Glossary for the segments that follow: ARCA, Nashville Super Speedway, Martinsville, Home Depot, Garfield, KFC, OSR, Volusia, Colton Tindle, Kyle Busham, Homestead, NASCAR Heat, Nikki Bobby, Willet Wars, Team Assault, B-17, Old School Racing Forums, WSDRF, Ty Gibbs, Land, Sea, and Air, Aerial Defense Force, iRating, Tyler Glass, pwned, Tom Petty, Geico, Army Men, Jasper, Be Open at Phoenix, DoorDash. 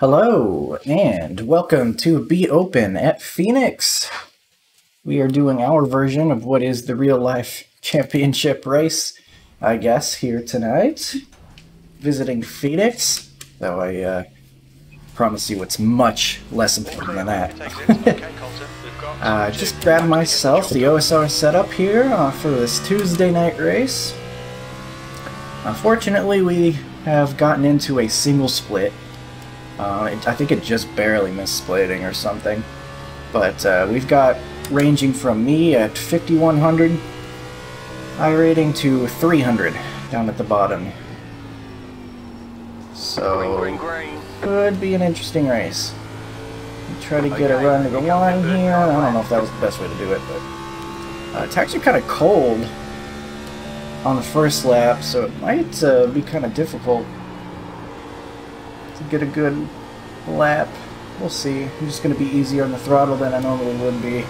Hello, and welcome to Be Open at Phoenix. We are doing our version of what is the real-life championship race, I guess, here tonight. Visiting Phoenix, though I promise you it's much less important than that. Just grabbed myself the OSR setup here for this Tuesday night race. Unfortunately, we have gotten into a single split. I think it just barely missed splitting or something, but we've got ranging from me at 5100 iRating to 300 down at the bottom, so could be an interesting race. Try to get a run to the line here. I don't know if that was the best way to do it, but it's actually kind of cold on the first lap, so it might be kind of difficult to get a good lap. We'll see. I'm just going to be easier on the throttle than I normally would be.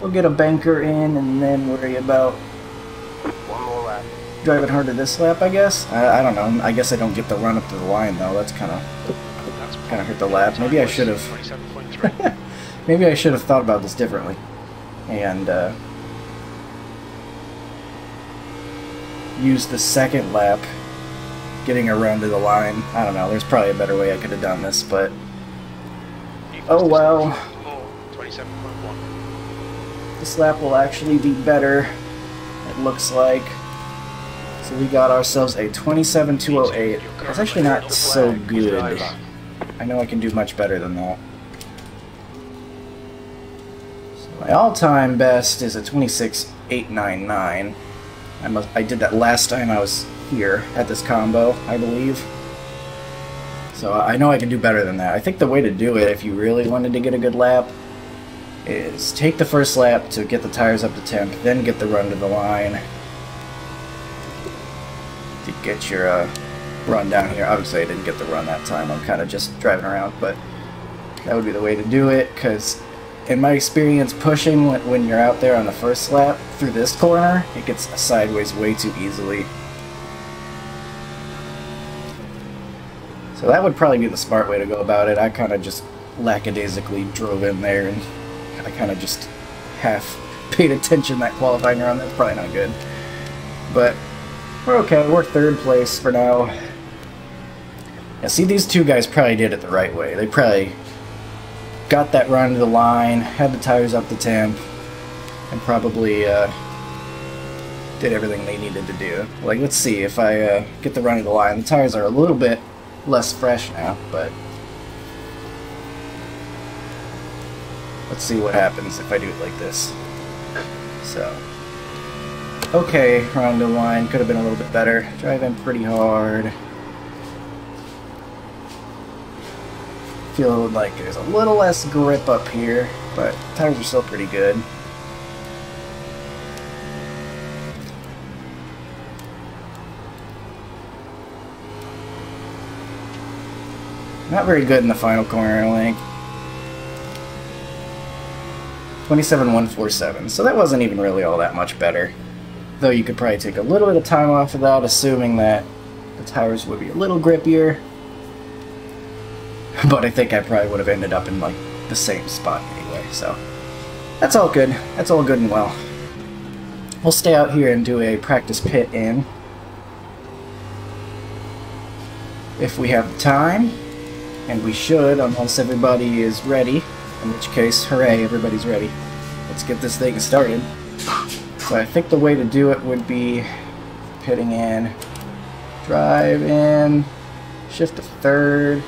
We'll get a banker in and then worry about one more lap. Driving harder this lap, I guess. I don't know. I guess I don't get the run up to the line though. That's kind of hurt the lap. Maybe I should have. Maybe I should have thought about this differently. And use the second lap getting around to the line. I don't know, there's probably a better way I could have done this, but oh well. This lap will actually be better, it looks like. So we got ourselves a 27.208. That's actually not so good. I know I can do much better than that. So my all-time best is a 26.899. I did that last time I was here at this combo, I believe. So I know I can do better than that. I think the way to do it, if you really wanted to get a good lap, is take the first lap to get the tires up to temp, then get the run to the line to get your run down here. Obviously I didn't get the run that time, I'm kind of just driving around, but that would be the way to do it, because in my experience, pushing when you're out there on the first lap through this corner, it gets sideways way too easily. So that would probably be the smart way to go about it. I kind of just lackadaisically drove in there, and I kind of just half paid attention that qualifying round. That's probably not good. But we're okay. We're third place for now. Now see, these two guys probably did it the right way. They probably got that run to the line, had the tires up to temp, and probably did everything they needed to do. Like, let's see, if I get the run to the line, the tires are a little bit less fresh now, but let's see what happens if I do it like this. So, okay, run to the line, could have been a little bit better. Driving pretty hard. I feel like there's a little less grip up here, but tires are still pretty good. Not very good in the final corner, like 27.147, so that wasn't even really all that much better. Though you could probably take a little bit of time off of that, assuming that the tires would be a little grippier. But I think I probably would have ended up in, like, the same spot anyway, so that's all good. That's all good and well. We'll stay out here and do a practice pit in if we have time, and we should, unless everybody is ready, in which case, hooray, everybody's ready. Let's get this thing started. So I think the way to do it would be pitting in, drive in, shift to third,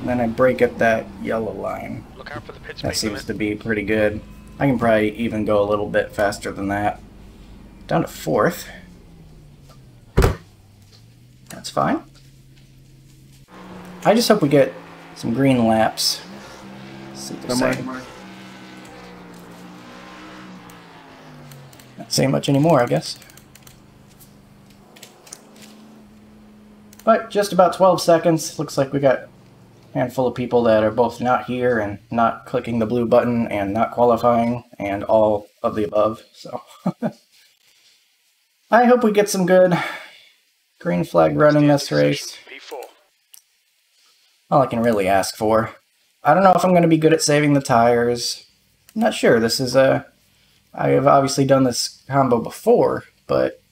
and then I break up that yellow line. Look out for the pit. That seems to be pretty good. I can probably even go a little bit faster than that. Down to fourth. That's fine. I just hope we get some green laps. Let's see what they're saying. Not saying much anymore, I guess. But just about 12 seconds. Looks like we got handful of people that are both not here and not clicking the blue button and not qualifying and all of the above, so I hope we get some good green flag running this race. All I can really ask for. I don't know if I'm going to be good at saving the tires. I'm not sure. This is a... I have obviously done this combo before, but...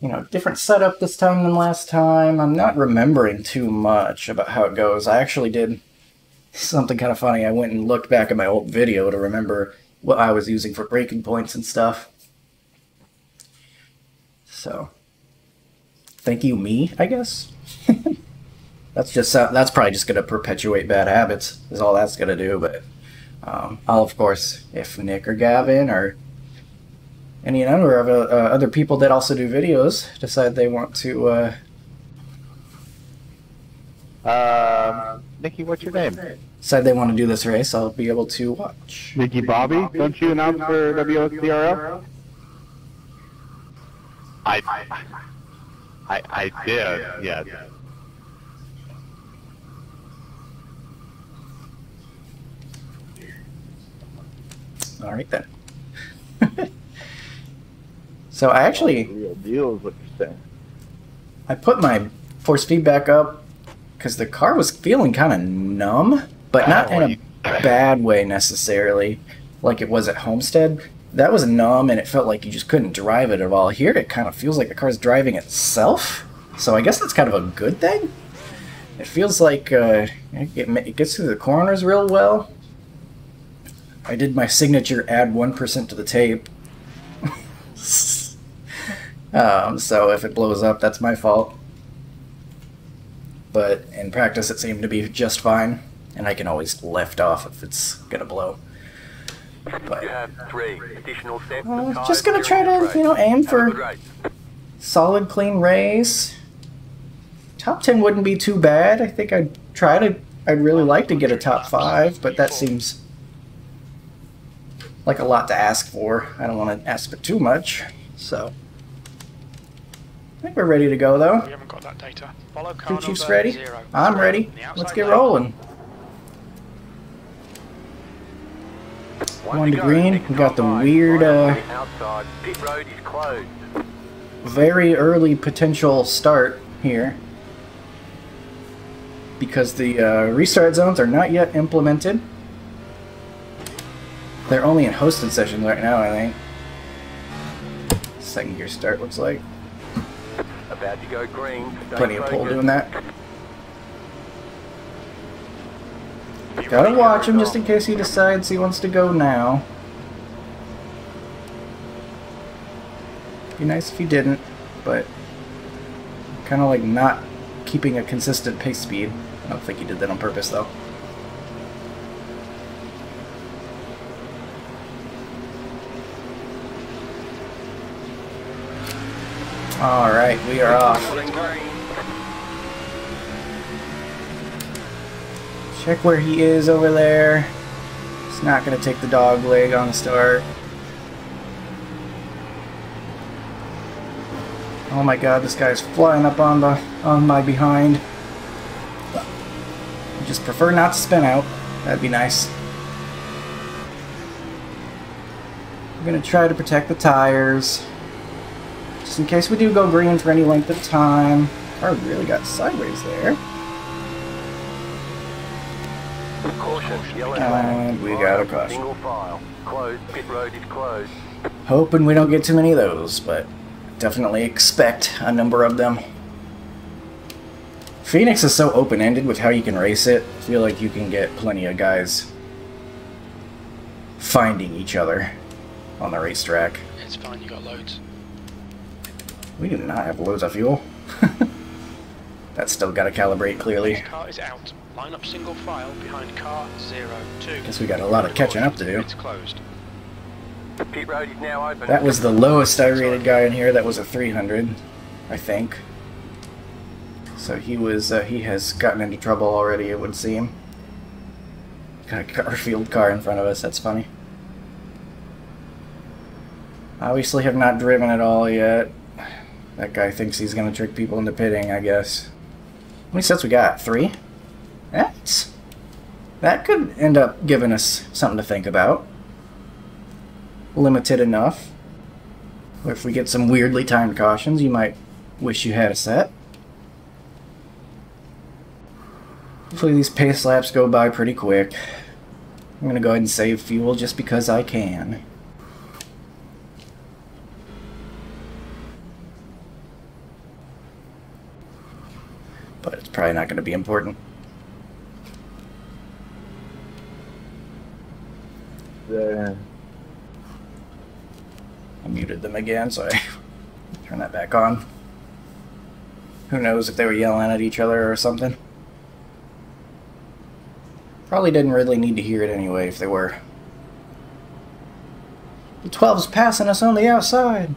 You know, different setup this time than last time. I'm not remembering too much about how it goes. I actually did something kind of funny. I went and looked back at my old video to remember what I was using for braking points and stuff. So, thank you, me, I guess. That's probably just going to perpetuate bad habits, is all that's going to do. But I'll, of course, if Nick or Gavin or any number of other people that also do videos decide they want to... Nikki, what's your name? Decide they want to do this race, I'll be able to watch. Nikki Bobby, don't you announce for WSDRF? I did, yes. All right, then. So I actually... Real deal is what you're saying. I put my force feedback up because the car was feeling kind of numb, but not in a bad way necessarily, like it was at Homestead. That was numb, and it felt like you just couldn't drive it at all. Here, it kind of feels like the car's driving itself, so I guess that's kind of a good thing. It feels like it gets through the corners real well. I did my signature add 1% to the tape. So if it blows up, that's my fault. But in practice, it seemed to be just fine, and I can always lift off if it's gonna blow. But just gonna try to, you know, aim for solid, clean race. Top 10 wouldn't be too bad. I think I'd really like to get a top 5, but that seems like a lot to ask for. I don't want to ask for too much, so I think we're ready to go though. We haven't got that data. Two Chiefs ready? I'm ready. Let's get rolling. One to green. We got the weird, very early potential start here because the restart zones are not yet implemented. They're only in hosted sessions right now, I think. Second gear start looks like. About to go green. Plenty of pull doing that. Gotta watch him just in case he decides he wants to go now. Be nice if he didn't, but kind of like not keeping a consistent pace speed. I don't think he did that on purpose though. All right, we are off. Check where he is over there. It's not going to take the dog leg on the start. Oh my God, this guy's flying up on the my behind. I just prefer not to spin out. That'd be nice. I'm going to try to protect the tires. Just in case we do go green for any length of time. Car really got sideways there. Caution, and we got a caution. Hoping we don't get too many of those, but definitely expect a number of them. Phoenix is so open-ended with how you can race it. I feel like you can get plenty of guys finding each other on the racetrack. It's fine, you got loads. We do not have loads of fuel. That's still got to calibrate clearly. Car is out. Line up single file behind car 02. Guess we got a lot of catching up to do. It's closed. Pit road is now open. That was the lowest I rated guy in here. That was a 300, I think. So he was he has gotten into trouble already. It would seem. Got a Garfield car in front of us. That's funny. Obviously have not driven at all yet. That guy thinks he's going to trick people into pitting, I guess. How many sets we got? 3? That could end up giving us something to think about. Limited enough. If we get some weirdly timed cautions, you might wish you had a set. Hopefully these pace laps go by pretty quick. I'm gonna go ahead and save fuel just because I can. But it's probably not gonna be important. Yeah. I muted them again, so I turn that back on. Who knows if they were yelling at each other or something. Probably didn't really need to hear it anyway if they were. The 12's passing us on the outside.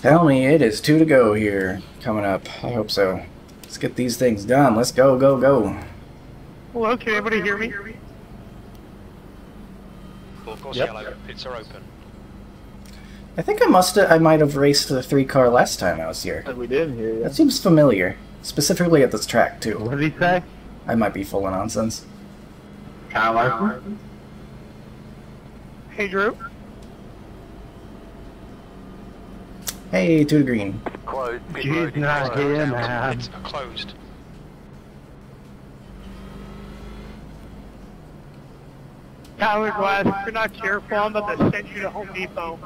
Tell me it is 2 to go here coming up. I hope so. Let's get these things done. Let's go, go, go. Hello, can everybody hear me? Well, of course, yep. Yellow. Pits are open. I think I might have raced the 3 car last time I was here. We did here. Yeah. That seems familiar, specifically at this track too. What did he say? I might be full of nonsense. Kyle Larson. Hey, Drew. Hey, 2 green. Closed. He's not here, man. It's closed. Tyler Glass, if you're not careful, I'm about to send you to Home Depot.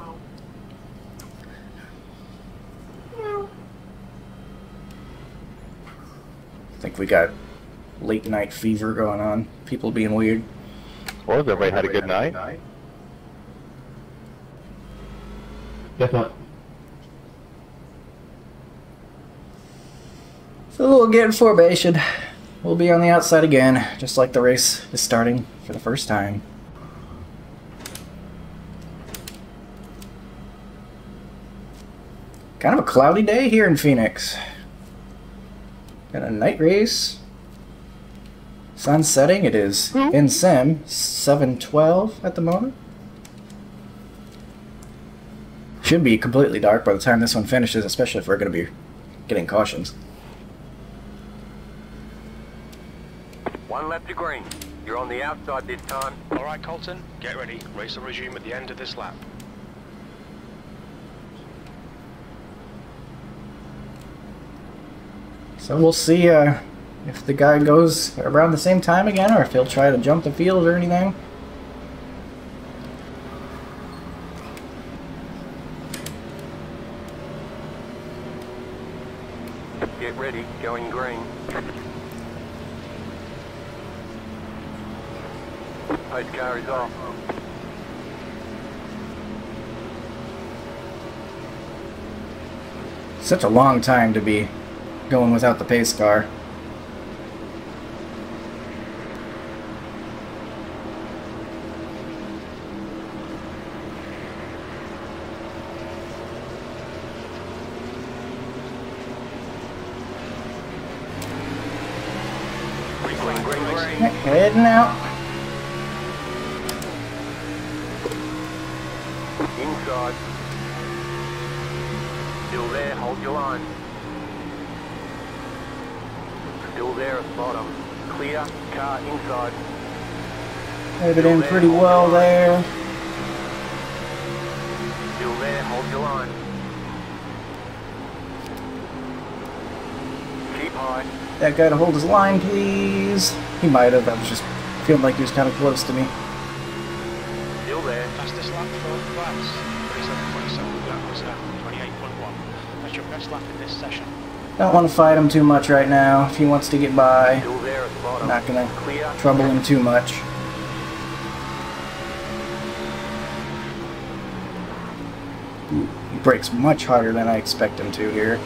I think we got late night fever going on. People being weird. Well, everybody had a good night. Definitely. So we'll get in formation. We'll be on the outside again, just like the race is starting for the first time. Kind of a cloudy day here in Phoenix. Got a night race. Sun setting. It is in sim 7:12 at the moment. Should be completely dark by the time this one finishes, especially if we're going to be getting cautions. 1 lap to green. You're on the outside this time. All right, Colton, get ready. Race will resume at the end of this lap. So we'll see if the guy goes around the same time again, or if he'll try to jump the field or anything. Get ready, going green. Pace car is off. Such a long time to be going without the pace car. Heading out. Inside. Still there, hold your line. Still there at the bottom. Clear, car inside. Headed in pretty well there. Still there, hold your line. Keep high. That guy to hold his line, please. He might have, I was just feeling like he was kind of close to me. Still there. Fastest lap for class. 37.7, that was 28.1. That's your best lap in this session. Don't want to fight him too much right now. If he wants to get by, I'm not going to trouble him too much. He brakes much harder than I expect him to here.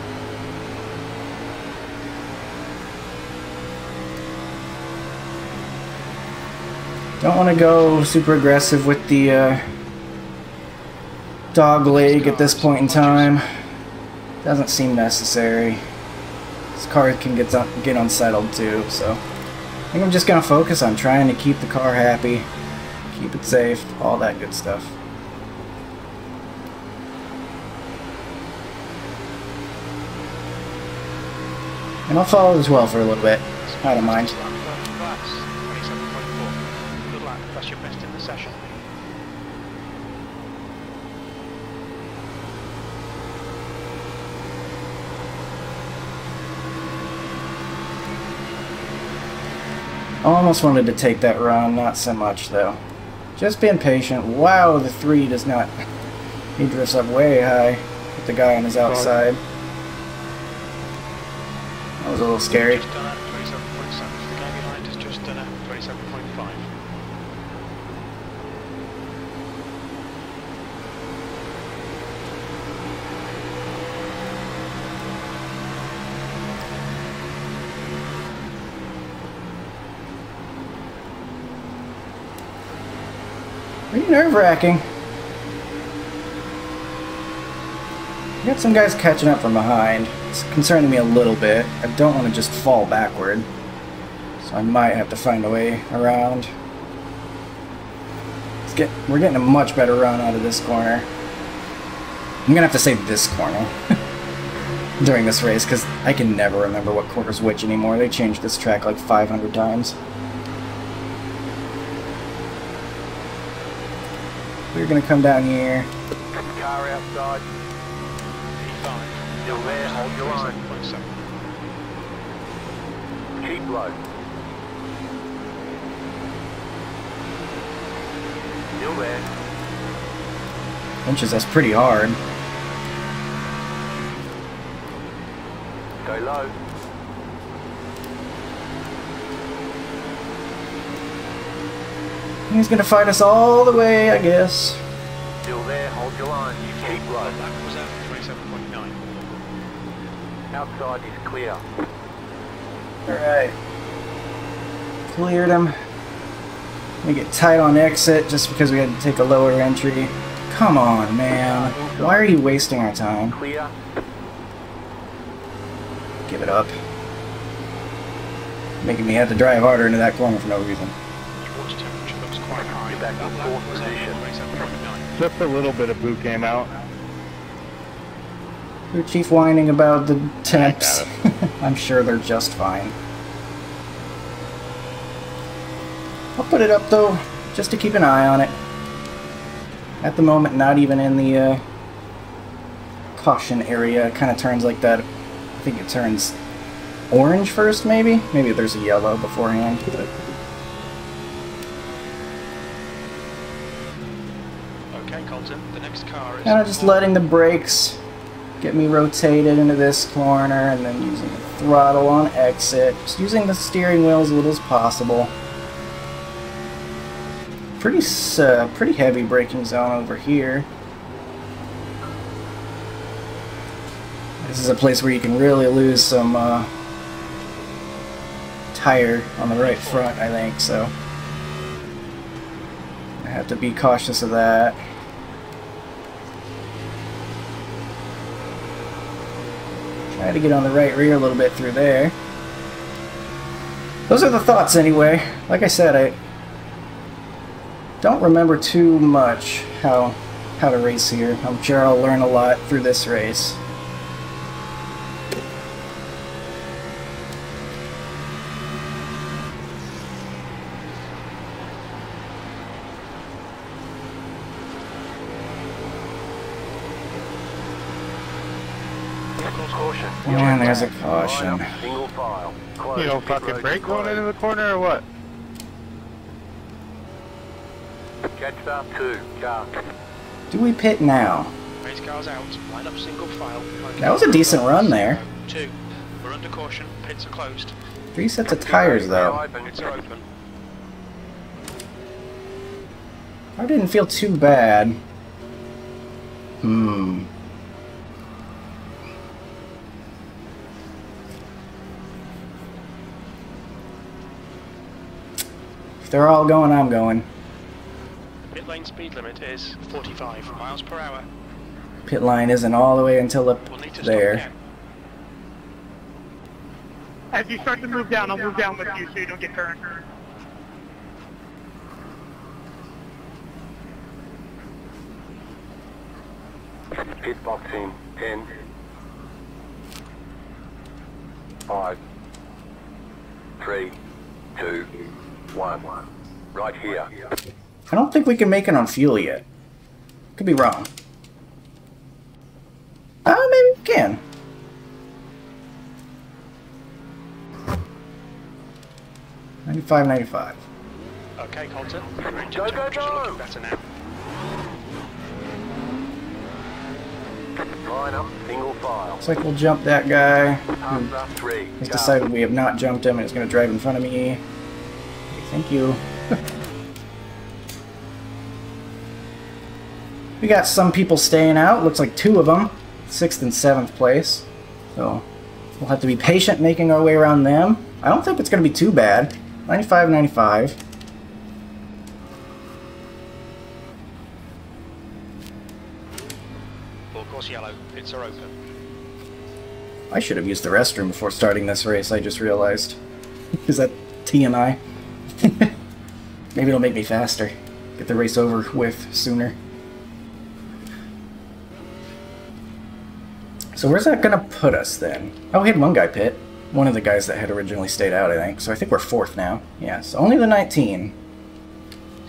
Don't want to go super aggressive with the dog leg at this point in time. Doesn't seem necessary. This car can get unsettled too, so I think I'm just going to focus on trying to keep the car happy, keep it safe, all that good stuff. And I'll follow as well for a little bit. I don't mind. Good luck, that's your best in the session. I almost wanted to take that run, not so much though. Just being patient. Wow, the three does not. He drifts up way high with the guy on his outside. That was a little scary. Just done at 27.7. The guy behind has just done at 27.5. Pretty nerve-wracking. You got some guys catching up from behind. It's concerning me a little bit. I don't want to just fall backward, so I might have to find a way around. We're getting a much better run out of this corner. I'm gonna have to save this corner during this race because I can never remember what corner's which anymore. They changed this track like 500 times. We're gonna come down here. Car outside. Still there, hold your line. Keep low. Still there. Punches us pretty hard. Go low. He's gonna fight us all the way, I guess. Still there, hold your line. You keep low. That was out 27.9. Outside is clear. Alright. Cleared him. We get tight on exit just because we had to take a lower entry. Come on, man. Why are you wasting our time? Clear. Give it up. Making me have to drive harder into that corner for no reason. Back to fourth position. Just a little bit of boo came out. Your chief whining about the temps. I'm sure they're just fine. I'll put it up though, just to keep an eye on it. At the moment, not even in the caution area. It kind of turns like that. I think it turns orange first, maybe? Maybe there's a yellow beforehand. But kind of just letting the brakes get me rotated into this corner and then using the throttle on exit. Just using the steering wheel as little as possible. Pretty heavy braking zone over here. This is a place where you can really lose some tire on the right front, I think, so I have to be cautious of that. Try to get on the right rear a little bit through there. Those are the thoughts anyway. Like I said, I don't remember too much how to race here. I'm sure I'll learn a lot through this race. And there's a caution. You don't fucking brake going into the corner or what? Do we pit now? That was a decent run there. We're under caution. Pits are closed. Three sets of tires though. I didn't feel too bad. If they're all going, I'm going. Pit lane speed limit is 45 miles per hour. Pit line isn't all the way until up there. As you start to move down, I'll move down with you so you don't get turned. Pit boxing 10. 5, 3, 2, 1. Right here. I don't think we can make it on fuel yet. Could be wrong. Oh, maybe we can. $95.95. Okay, Colton. Go, go, go! Better now. Line up, single file. Looks like we'll jump that guy. He's decided we have not jumped him and he's going to drive in front of me. Thank you. We got some people staying out. Looks like two of them. 6th and 7th place. So we'll have to be patient making our way around them. I don't think it's going to be too bad. 95.95. Full course yellow. Pits are open. I should have used the restroom before starting this race, I just realized. Is that TMI? Maybe it'll make me faster. Get the race over with sooner. So where's that going to put us then? Oh, we had one guy pit. One of the guys that had originally stayed out, I think. So I think we're 4th now. Yeah, so only the 19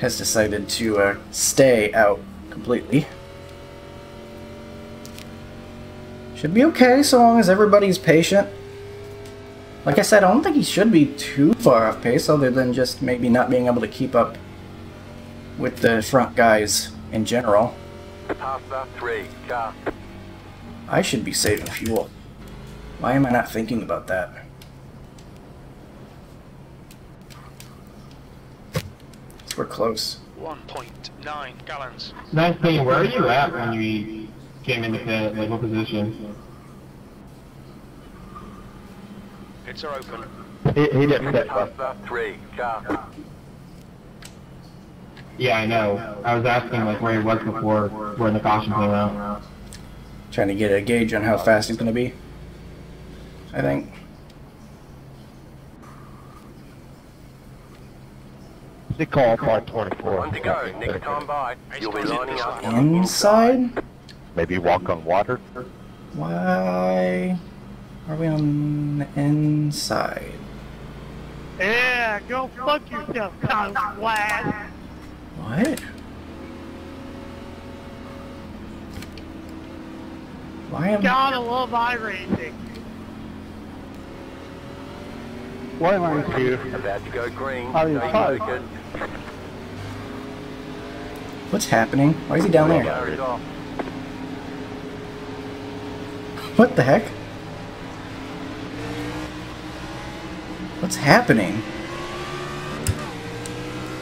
has decided to stay out completely. Should be okay so long as everybody's patient. Like I said, I don't think he should be too far off pace other than just maybe not being able to keep up with the front guys in general. I should be saving fuel. Why am I not thinking about that? We're close. 1.9 gallons. Nice thing, where are you at when you came into pit? Like, what position? Pits are open. He didn't pit. Yeah, I know. I was asking, like, where he was before, when the caution came out. Trying to get a gauge on how fast he's going to be, I think. They call part 24. One to go. Nick, Tom, by. You'll be lining up. Inside? Maybe walk on water? Why are we on the inside? Yeah, go fuck yourself, Kyle Lad. What? Why am I... Gotta love iRacing. Why am I here? About to go green. What's happening? Why is he down there? What the heck? What's happening?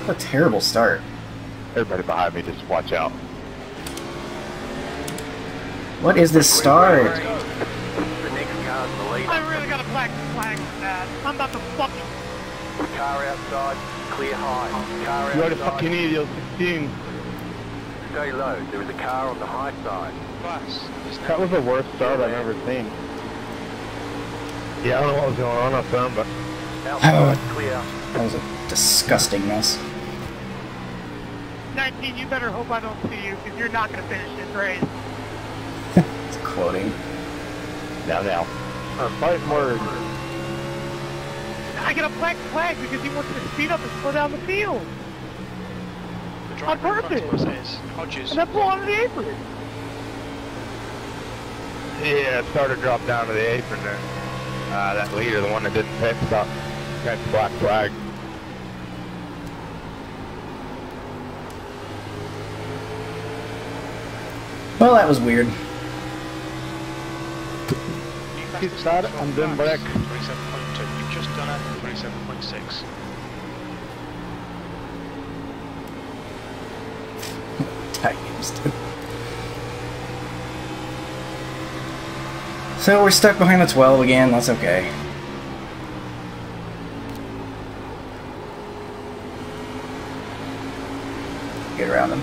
What a terrible start. Everybody behind me, just watch out. What is this start? I really got a black flag for that. I'm about to fucking... Car outside, clear high. Car outside. You're the fucking idiot, 16. Stay low, there was a car on the high side. That was the worst start I've ever seen. Yeah, I don't know what was going on up there, but... Outside, clear. That was a disgusting mess. 19, you better hope I don't see you, because you're not going to finish this race. It's quoting. Now. Or fight word. I got a black flag because he wants to speed up and slow down the field. On purpose. And I pull onto the apron. Yeah, it started to drop down to the apron there. That leader, the one that didn't pick up, got the black flag. Well, that was weird. Start on then break. 27.2. You've just done it. 27.6. So we're stuck behind the 12 again. That's okay. Get around them.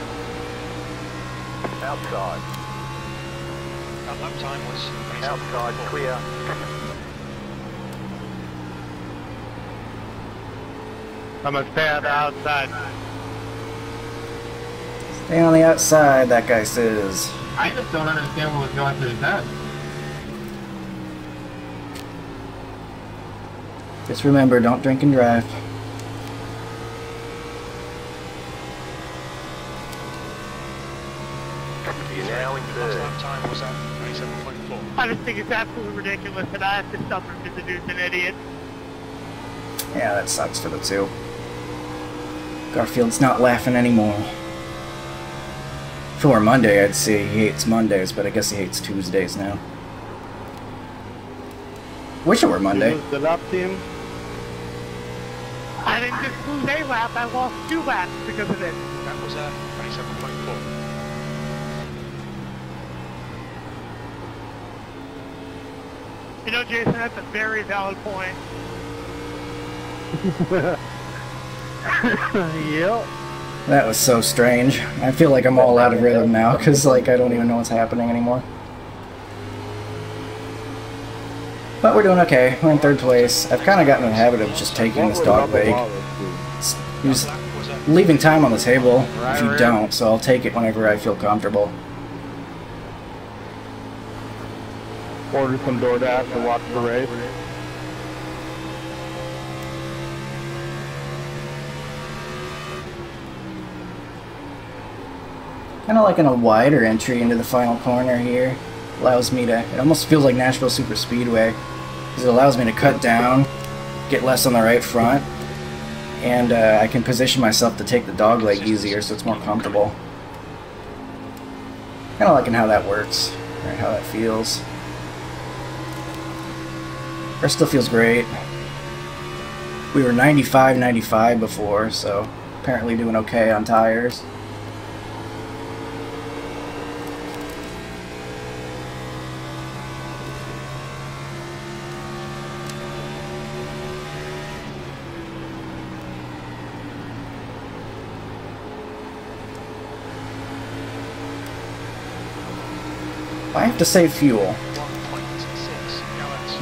Outside. Lap time was outside clear. I'm a fan outside. Stay on the outside, that guy says. I just don't understand what was going through his head. Just remember, don't drink and drive. I just think it's absolutely ridiculous that I have to suffer because the dude's an idiot. Yeah, that sucks for the two. Garfield's not laughing anymore. If it were Monday, I'd say he hates Mondays, but I guess he hates Tuesdays now. Wish it were Monday. The lap team? I didn't just lose a lap, I lost 2 laps because of it. That was a 27.4. You know, Jason, that's a very valid point. Yep. That was so strange. I feel like I'm all out of rhythm now, because, like, I don't even know what's happening anymore. But we're doing okay. We're in third place. I've kind of gotten in the habit of just taking this dog bait. You're just leaving time on the table if you don't, so I'll take it whenever I feel comfortable. Order some DoorDash and watch the race. Kind of like in a wider entry into the final corner here. Allows me to, it almost feels like Nashville Super Speedway, because it allows me to cut down, get less on the right front, and I can position myself to take the dog leg easier, so it's more comfortable. Kind of liking how that works, or how that feels. It still feels great. We were 95-95 before, so apparently doing okay on tires. I have to save fuel.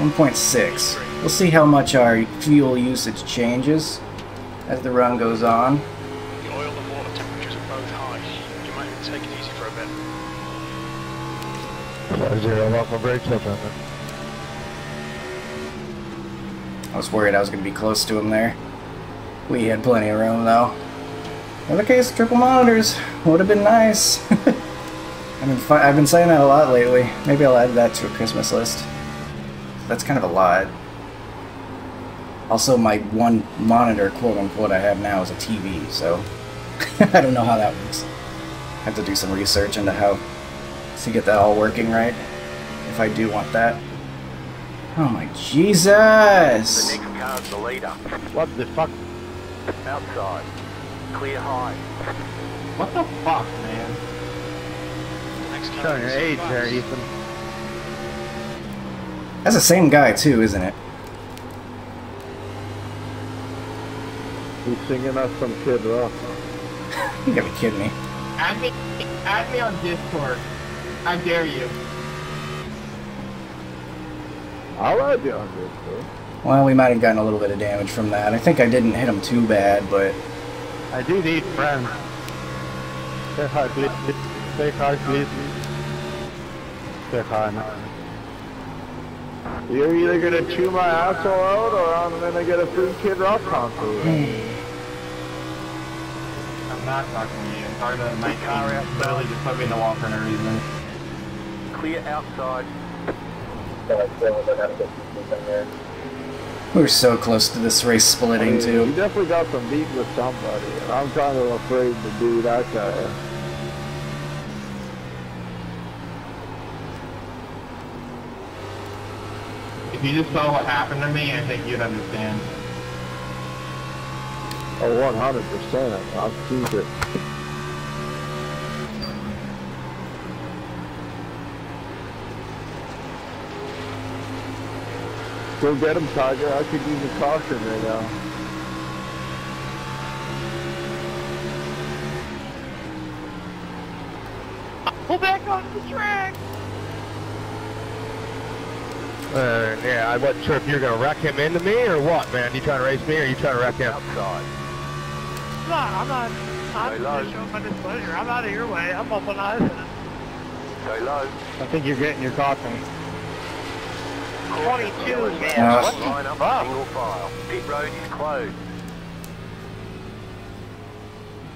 1.6. We'll see how much our fuel usage changes as the run goes on. The oil and water temperatures are both high. You might have to take it easy for a bit. I was worried I was going to be close to him there. We had plenty of room though. Another case of triple monitors. Would have been nice. I've been saying that a lot lately. Maybe I'll add that to a Christmas list. That's kind of a lot. Also, my one monitor, quote-unquote, I have now is a TV, so I don't know how that works. I have to do some research into how to get that all working right, if I do want that. Oh my Jesus! The next car's the leader. What the fuck? Outside. Clear high. What the fuck, man? Showing your age there, Ethan. That's the same guy too, isn't it? He's singing us some Kid Rock. You gotta be kidding me. Add me on Discord. I dare you. I'll add you on Discord. Well, we might have gotten a little bit of damage from that. I think I didn't hit him too bad, but I do need friends. Say hi, please. Say hi, please. Say hi now. You're either going to chew my asshole out, or I'm going to get a free Kid Rock concert. I'm not talking to you. I'm talking to my car. Literally just put me in the wall for no reason. Clear outside. We're so close to this race splitting, too. You definitely got some beef with somebody. And I'm kind of afraid to do that guy. If you just saw what happened to me, I think you'd understand. Oh, 100%. I'll keep it. Go get him, Tiger. I could use a caution right now. Pull back off the track! Yeah, I wasn't sure if you were going to wreck him into me or what, man. You trying to race me or you trying to wreck him? Outside. No, I'm not showing my displeasure. I'm out of your way. I'm up on ice. I think you're getting your coffin. 22, man. What the fuck? Single file. Pit road is closed.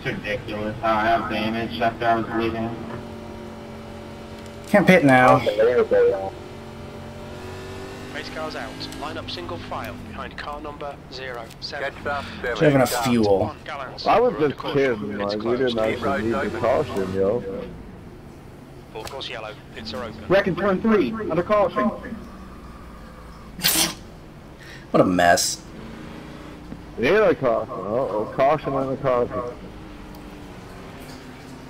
It's ridiculous. I have damage after I was leaving. Can't pit now. Race cars out. Line up single file behind car number 07. Don't have enough fuel. I was just kidding, like, we didn't actually need the caution, yo. Full course yellow, pits are open. Reckon turn 3, under caution. What a mess. Yeah, I caution. Uh-oh, caution on the caution.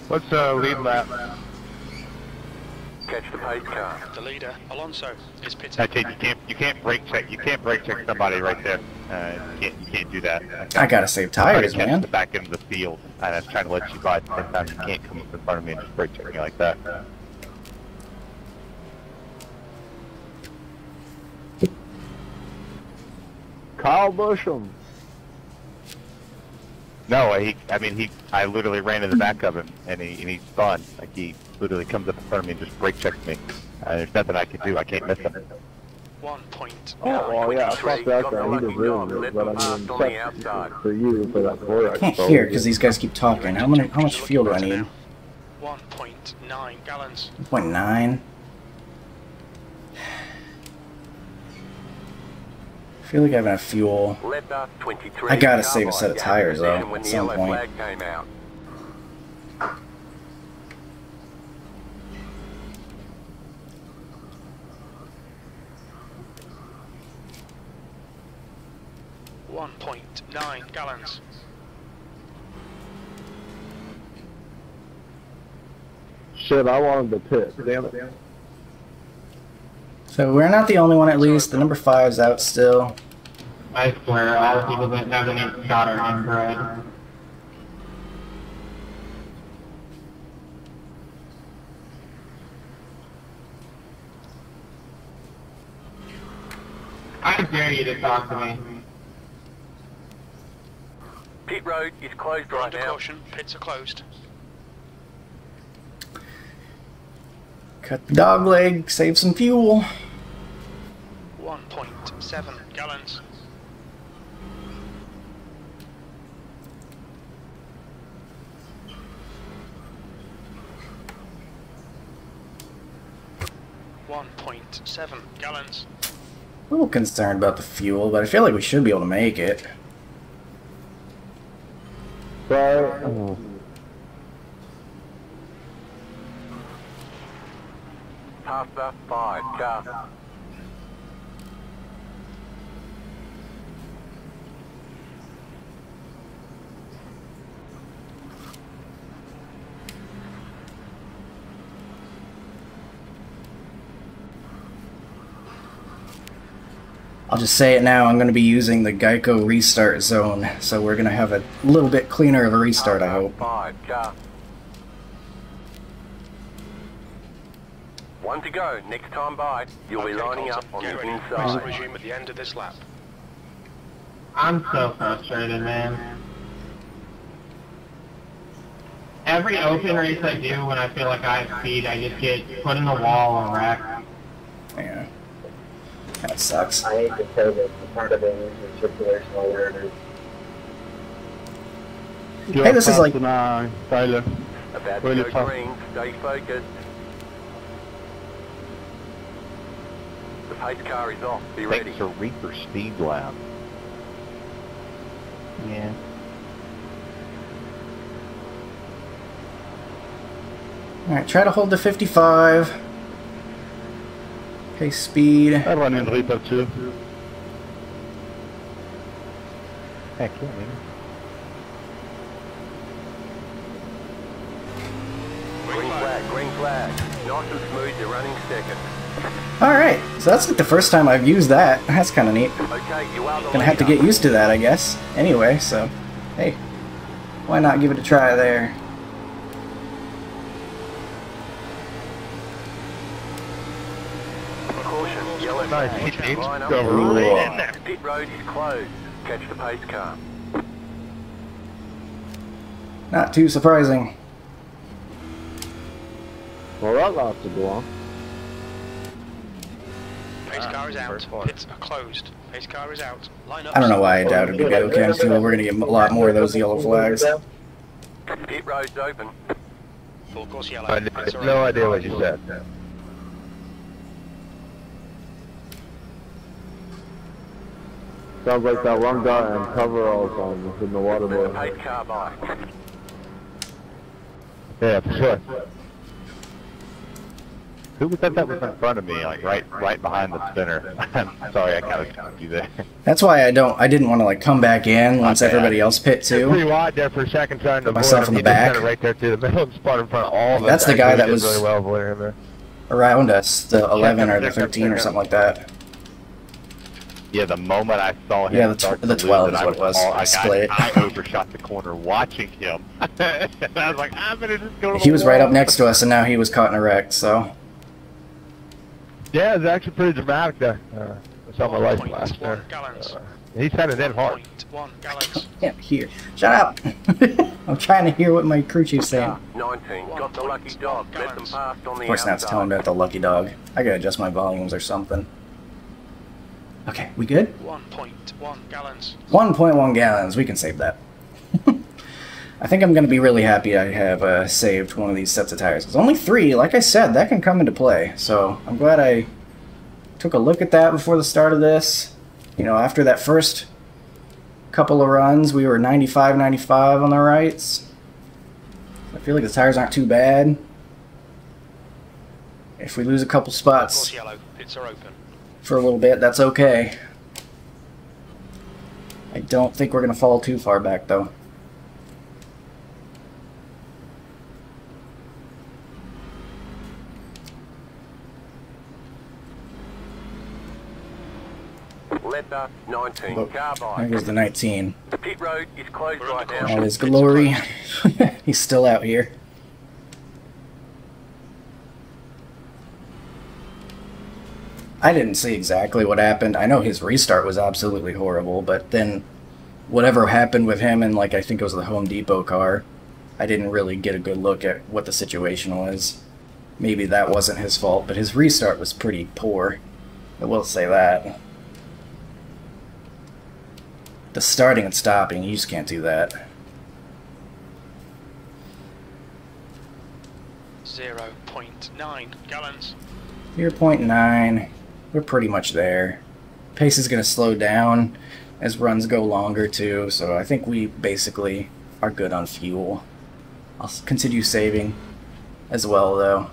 What's the lead lap? Catch the pace car. The leader, Alonso, is pitting. I think you can't brake check somebody right there. You can't do that. I gotta save tires, man. The back end of the field, and I'm trying to let you by. Sometimes you can't come up in front of me and just brake check me like that. Kyle Busham. No, I literally ran in the back of him, and he spun. Like, he literally comes up in front of me and just brake checks me. There's nothing I can do. I can't miss him. 1 point. Oh, yeah, fuck that guy. He deserved it, but I mean, for you, for that boy, I can't hear because these guys keep talking. How much fuel do I need? 1.9 gallons. 1.9. I feel like I have enough fuel. I gotta save a set of tires though at some point. Gallons. Shit, I wanted to pit. Damn it. So we're not the only one, at least. The number 5's out still. I swear, all the people that know the name Scott are inbred. I dare you to talk to me. Pit road is closed right now. Caution, pits are closed. Cut the dog leg, save some fuel. 1.7 gallons. A little concerned about the fuel, but I feel like we should be able to make it. Well, half past 5, car. I'll just say it now, I'm going to be using the Geico restart zone, so we're going to have a little bit cleaner of a restart, I hope. 1 to go, next time by, you'll be lining up on the inside. Resume at the end of this lap. I'm so frustrated, man. Every open race I do, when I feel like I exceed, I just get put in the wall or rack. Yeah. That sucks. I hate to say this, but part of it is situational awareness. Hey, this is like... Tyler. About to go green, stay focused. The pace car is off, be ready. It's a Reaper speed lap. Yeah. Alright, try to hold the 55. Pace speed. I run in Reaper too. Heck yeah, man. Green flag, green flag. Nice and smooth, you're running second. Alright, so that's like the first time I've used that. That's kind of neat. Okay, you are gonna have to get used to that, I guess. Anyway, so, hey, why not give it a try there? Nice. Pit road is closed. Catch the pace car. Not too surprising. Well, that lap to go on. Pace Race car is out. Pits are closed. Race car is out. Line up. I don't know why I doubted to go, Cam. We're going to get a lot more of those yellow flags. Pit road's open. Full course yellow. I have no idea what you said. Sounds like that one guy in coveralls on in the water boy. Yeah, for sure. Who was that was in front of me, like right behind the spinner? Sorry, I kind of took you there. That's why I didn't want to like come back in once everybody else pit too. Pretty wide there for a second, trying to avoid myself in the back. Right there through the middle spot in front of all of us. That's the guy that was really well avoiding him there. Around us, the 11 or the 13 or something like that. Yeah, the moment I saw him, yeah, the 12 is what it was. I overshot the corner watching him. I was like, I'm gonna just go. He was right up next to us, and now he was caught in a wreck. So. Yeah, it was actually pretty dramatic there. I saw my life flash there. He's headed in hard. Yeah, here. Shut up. I'm trying to hear what my crew chief's saying. 19. Got the lucky dog. Let them pass on the of course, now it's telling me about the lucky dog. I gotta adjust my volumes or something. Okay, we good? 1.1 gallons. 1.1 gallons, we can save that. I think I'm going to be really happy I have saved one of these sets of tires. There's only 3, like I said, that can come into play. So I'm glad I took a look at that before the start of this. You know, after that first couple of runs, we were 95-95 on the rights. I feel like the tires aren't too bad. If we lose a couple spots... Of course, yellow. Pits are open. For a little bit, that's okay. I don't think we're going to fall too far back, though. Letter 19. Oh, there goes the 19. The pit road is closed right now. All his glory. He's still out here. I didn't see exactly what happened. I know his restart was absolutely horrible, but then whatever happened with him and, like, I think it was the Home Depot car, I didn't really get a good look at what the situation was. Maybe that wasn't his fault, but his restart was pretty poor. I will say that. The starting and stopping, you just can't do that. 0.9 gallons. 0.9. We're pretty much there. Pace is going to slow down as runs go longer too, so I think we basically are good on fuel. I'll continue saving as well though.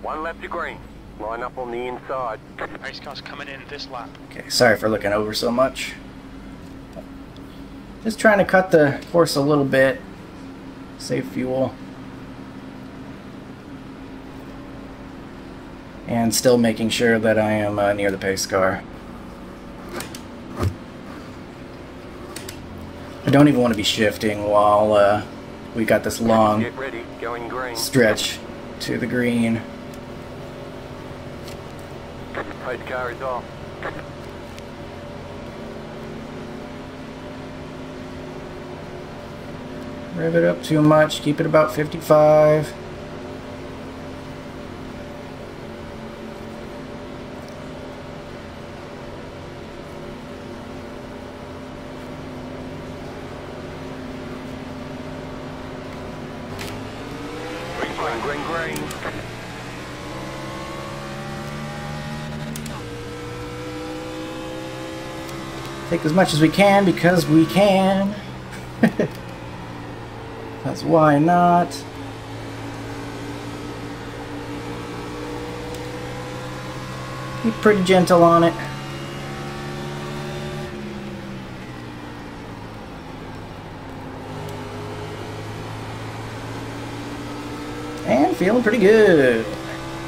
One lap to green. Line up on the inside. Race car's coming in this lap. Okay, sorry for looking over so much. Just trying to cut the course a little bit. Save fuel. And still making sure that I am near the pace car. I don't even want to be shifting while we got this long stretch to the green. Pace car is off. Rev it up too much, keep it about 55. Take as much as we can because we can. That's why not. Be pretty gentle on it. And feeling pretty good.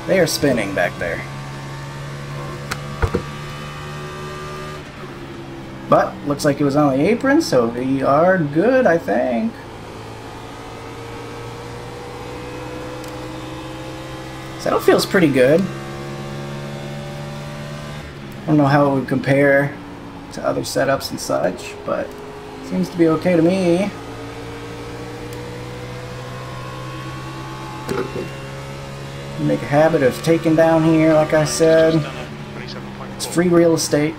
They are spinning back there. But looks like it was on the apron, so we are good, I think. Saddle feels pretty good. don't know how it would compare to other setups and such, but it seems to be okay to me. Make a habit of taking down here, like I said. It's free real estate.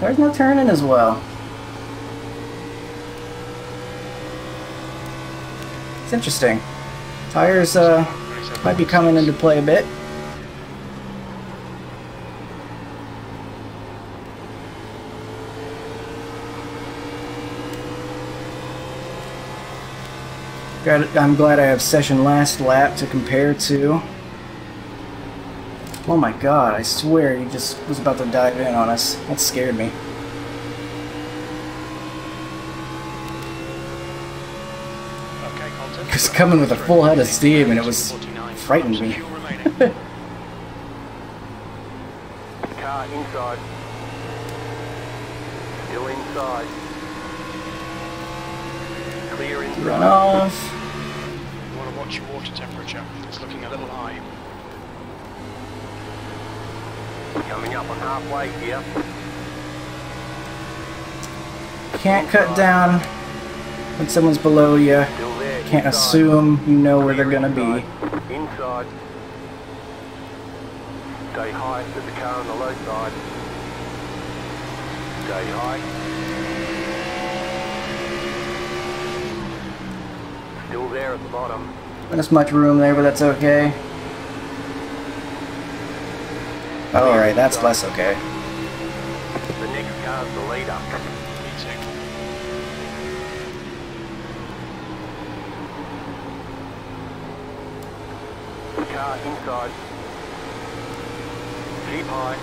There's no turning as well. It's interesting. Tires might be coming into play a bit. I'm glad I have session last lap to compare to. Oh my god, I swear he just was about to dive in on us. That scared me. He was coming with a full head of steam and it was frightened me. Car inside. Still inside. Clear inside. Run off. You want to watch your water temperature. It's looking a little high. Coming up on halfway here. Can't cut down when someone's below you. Can't assume you know where they're gonna be. Inside. Stay high to the car on the low side. Stay high. Still there at the bottom. Not as much room there, but that's okay. Alright, that's less okay. The next car's the lead up. The car inside. Keep high.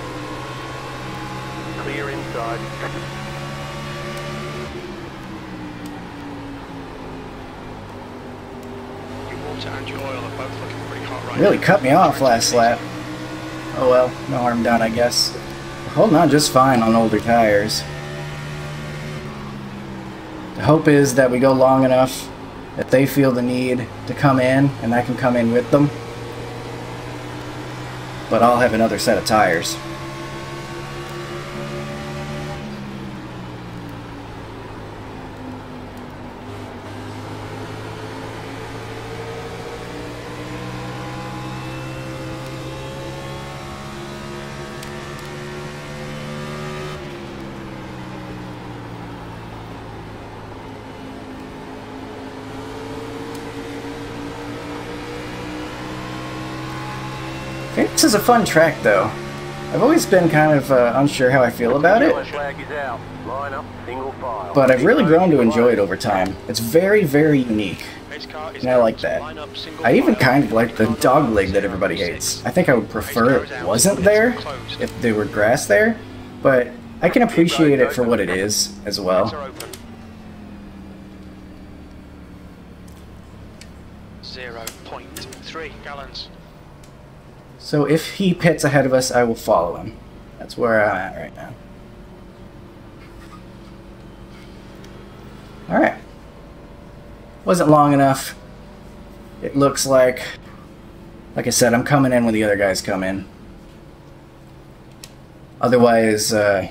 Clear inside. Your water and your oil are both looking pretty hot right now. Really cut me off last lap. Oh well, no harm done, I guess. Holding on just fine on older tires. The hope is that we go long enough that they feel the need to come in, and I can come in with them. But I'll have another set of tires. This is a fun track, though. I've always been kind of unsure how I feel about it, but I've really grown to enjoy it over time. It's very, very unique, and I like that. I even kind of like the dogleg that everybody hates. I think I would prefer it wasn't there, if there were grass there, but I can appreciate it for what it is, as well. So if he pits ahead of us, I will follow him. That's where I'm at right now. Alright. Wasn't long enough. It looks like I said, I'm coming in when the other guys come in. Otherwise, having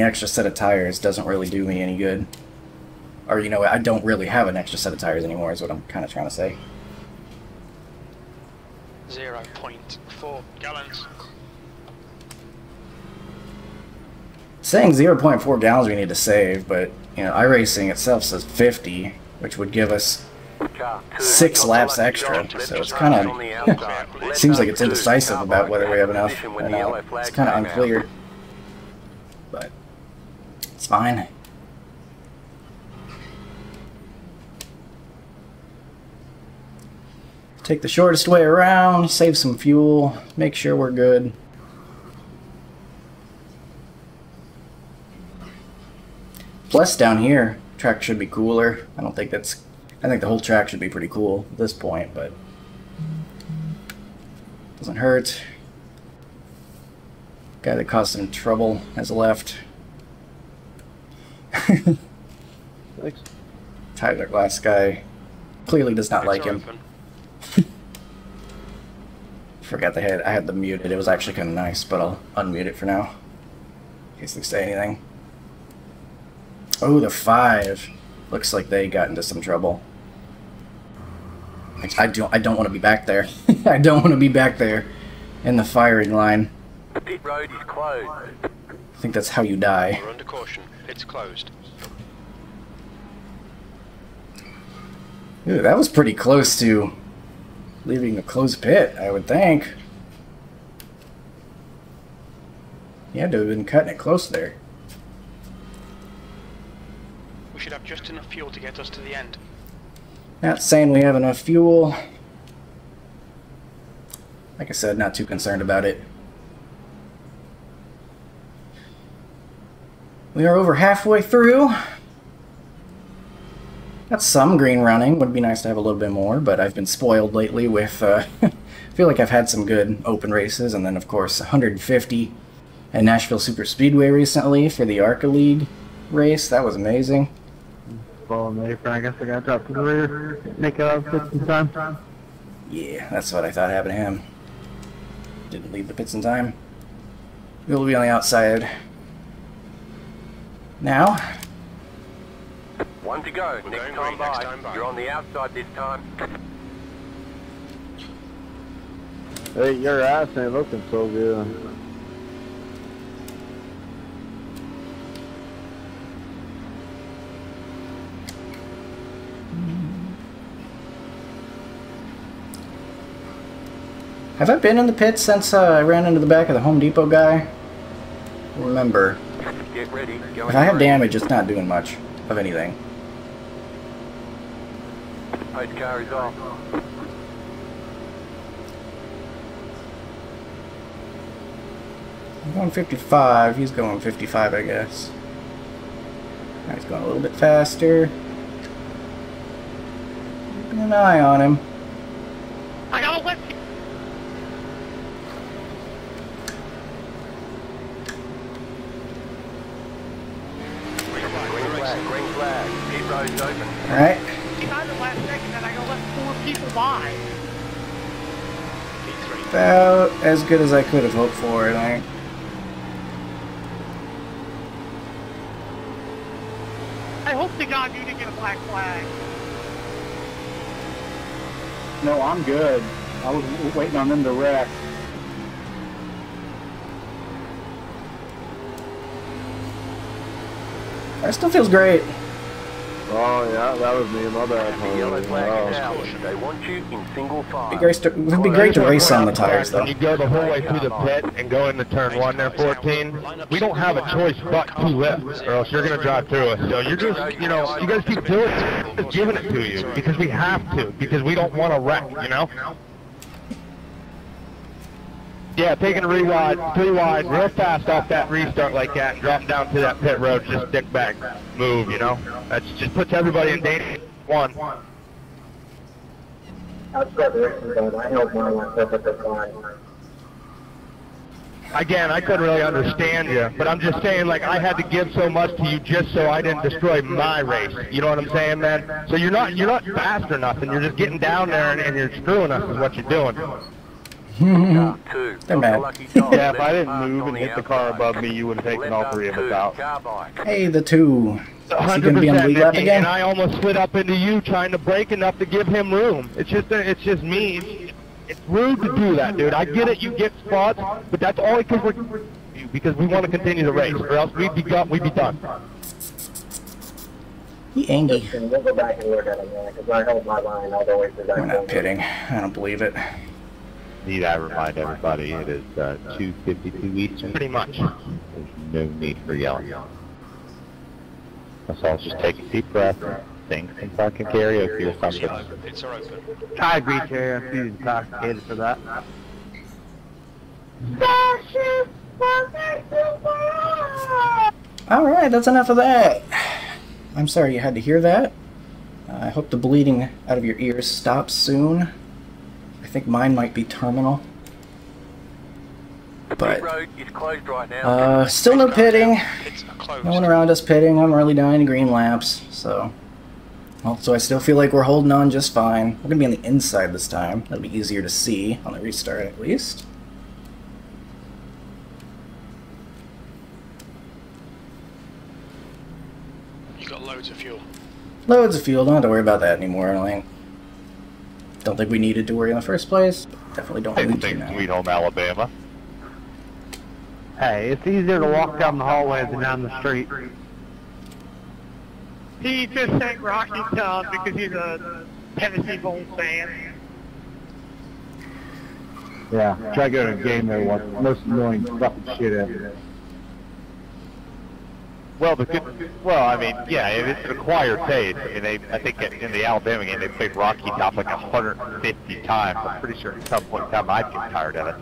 an extra set of tires doesn't really do me any good. Or, you know, I don't really have an extra set of tires anymore is what I'm kind of trying to say. 0.4 gallons. Saying 0.4 gallons we need to save, but you know, iRacing itself says 50, which would give us 6 laps extra. So it's kind of seems like it's indecisive about whether we have enough. It's kind of unclear, but it's fine. Take the shortest way around, save some fuel, make sure we're good. Plus down here, track should be cooler. I think the whole track should be pretty cool at this point, but doesn't hurt. Guy that caused some trouble has left. Thanks. Tyler, last guy, clearly does not like him. Forgot the head. I had the muted. It was actually kind of nice, but I'll unmute it for now. In case they say anything. Oh, the 5. Looks like they got into some trouble. I don't want to be back there. I don't want to be back there in the firing line. The pit road is closed. I think that's how you die. We're under caution. It's closed. Dude, that was pretty close to leaving a closed pit, I would think. You had to have been cutting it close there. We should have just enough fuel to get us to the end. Not saying we have enough fuel. Like I said, not too concerned about it. We are over halfway through. Got some green running. Would be nice to have a little bit more, but I've been spoiled lately with, I feel like I've had some good open races, and then of course 150 at Nashville Super Speedway recently for the ARCA League race. That was amazing. Well, I guess I got dropped to the rear. Make it out of pits in time. Yeah, that's what I thought happened to him. Didn't leave the pits in time. We'll be on the outside now. One to go. Next time by. You're on the outside this time. Hey, your ass ain't looking so good. Have I been in the pit since I ran into the back of the Home Depot guy? I remember. Get ready. If I have damage, it's not doing much of anything. Car is off. I'm going 55. He's going 55, I guess. Now he's going a little bit faster. Keeping an eye on him. I got a whip. Green flag. Pit road's open. All right. About as good as I could have hoped for, and I hope to God you didn't get a black flag. No, I'm good. I was waiting on them to wreck. That still feels great. Oh yeah, that was me, my bad. Yellow flag is out. They want you in single file. It'd be great to race on the tires though. You go the whole way through the pit and go into turn 1 there, 14. We don't have a choice but to lift, or else you're gonna drive through us. So you're just, you know, you guys keep doing it, just giving it to you because we have to, because we don't want to wreck, you know. Yeah, taking a rewide, 3 wide, real fast off that restart like that, drop down to that pit road, just stick back, move, you know? That just puts everybody in danger. One. Again, I couldn't really understand you, but I'm just saying, like, I had to give so much to you just so I didn't destroy my race. You know what I'm saying, man? So you're not fast or nothing. You're just getting down there and you're screwing us is what you're doing. They're mad. Yeah, if I didn't move and hit the car above me, you would have taken all 3 of us out. Hey, the 2. Is he gonna be on the lead lap again? And I almost slid up into you trying to brake enough to give him room. It's just me. It's rude to do that, dude. I get it. You get spots, but that's only because we want to continue the race, or else we'd be done. He angry. We're not pitting. I don't believe it. Need I remind everybody it is 2:52 Eastern. Pretty much. There's no need for yelling. Let's all just take a deep breath and sing some fucking karaoke or something. It's all open. I agree, Terry. I'm too intoxicated for that. Alright, that's enough of that. I'm sorry you had to hear that. I hope the bleeding out of your ears stops soon. I think mine might be terminal. But still no pitting. No one around us pitting. I'm early down to green laps, so also I still feel like we're holding on just fine. We're gonna be on the inside this time. That'll be easier to see on the restart, at least. You got loads of fuel. Loads of fuel. Don't have to worry about that anymore. I don't think. We needed to worry in the first place. Definitely don't need to now. Sweet home Alabama. Hey, it's easier to walk down the hallways than down the street. He just sent Rocky Town because he's a Tennessee Bowls fan. Yeah, try to go to a game there once. Most annoying fucking shit ever. Well, the good, I mean, yeah, it's an acquired taste. I mean, I think in the Alabama game they played Rocky Top like 150 times. I'm pretty sure at some point in time I'd get tired of it.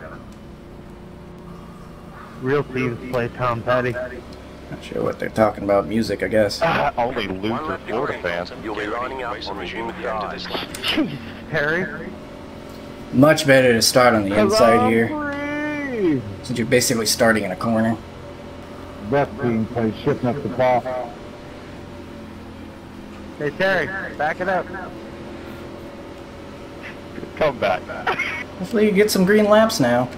Real teams play Tom Petty. Not sure what they're talking about. Music, I guess. Only loser Florida fans. You'll be running out and resume at the end of this lap. Jeez, Harry. Much better to start on the inside here, since you're basically starting in a corner. Best team plays shifting up the ball. Hey Terry, back it up. Come back. Hopefully you get some green laps now.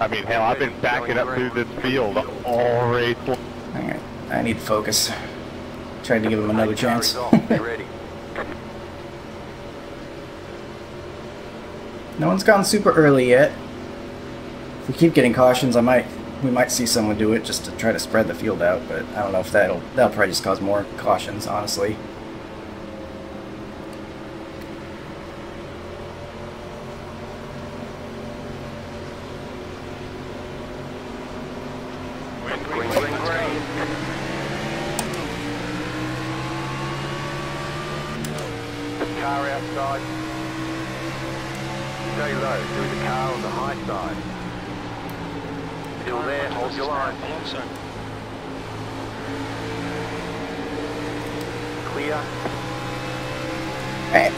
I mean, hell, I've been backing up through this field all race. Alright, I need focus. Tried to give him another chance. No one's gone super early yet. We keep getting cautions. We might see someone do it just to try to spread the field out, but I don't know if that'll probably just cause more cautions, honestly. Car outside. Stay low. Do the car on the high side. Still there, hold your line. Clear. Hey.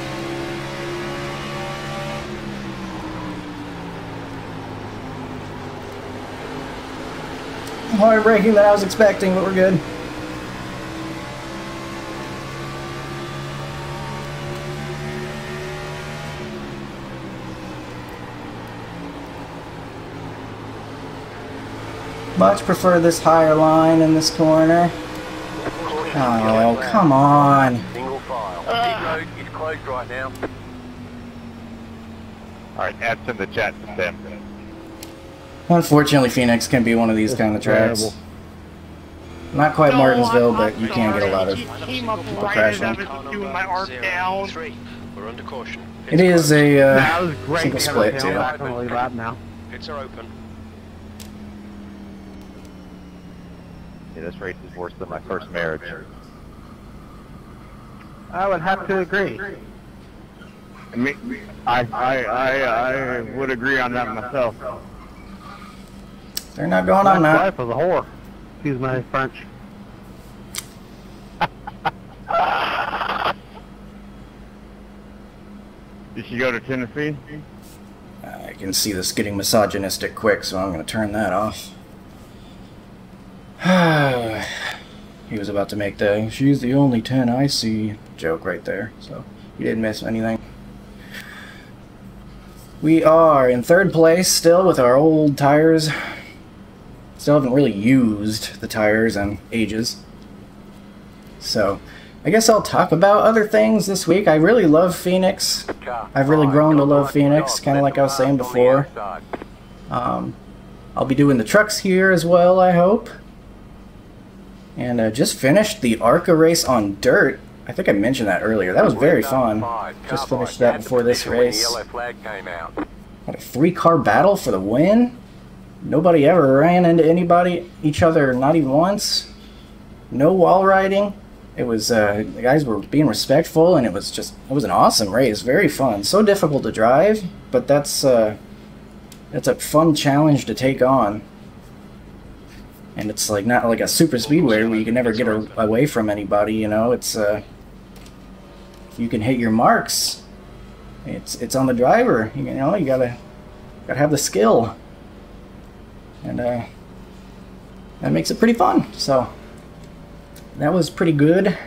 Hard braking that I was expecting, but we're good. Much prefer this higher line in this corner. Oh, come on. Single file. Road is closed right now. Alright, that's in the chat. Unfortunately, Phoenix can be one of these kind of tracks. Not quite Martinsville, but you can get a lot of crashing. It is a single split, too. Pits are open. Yeah, this race is worse than my first marriage. I would have to agree. I would agree on that myself. They're not going on that. My wife is a whore. Excuse my French. Did she go to Tennessee? I can see this getting misogynistic quick, so I'm going to turn that off. He was about to make the "she's the only 10 I see" joke right there, so he didn't miss anything. We are in third place still with our old tires. Still haven't really used the tires in ages. So I guess I'll talk about other things this week. I really love Phoenix. I've really grown to love Phoenix, kind of like I was saying before. I'll be doing the trucks here as well, I hope. And just finished the ARCA race on dirt. I think I mentioned that earlier. That was very fun. Just finished that before this race. Had a three-car battle for the win. Nobody ever ran into anybody, each other, not even once. No wall riding. It was the guys were being respectful, and it was an awesome race. Very fun. So difficult to drive, but that's a fun challenge to take on. And it's like not like a super speedway where you can never get away from anybody, you know. It's you can hit your marks. It's on the driver, you know. You gotta Gotta have the skill. And that makes it pretty fun. So that was pretty good.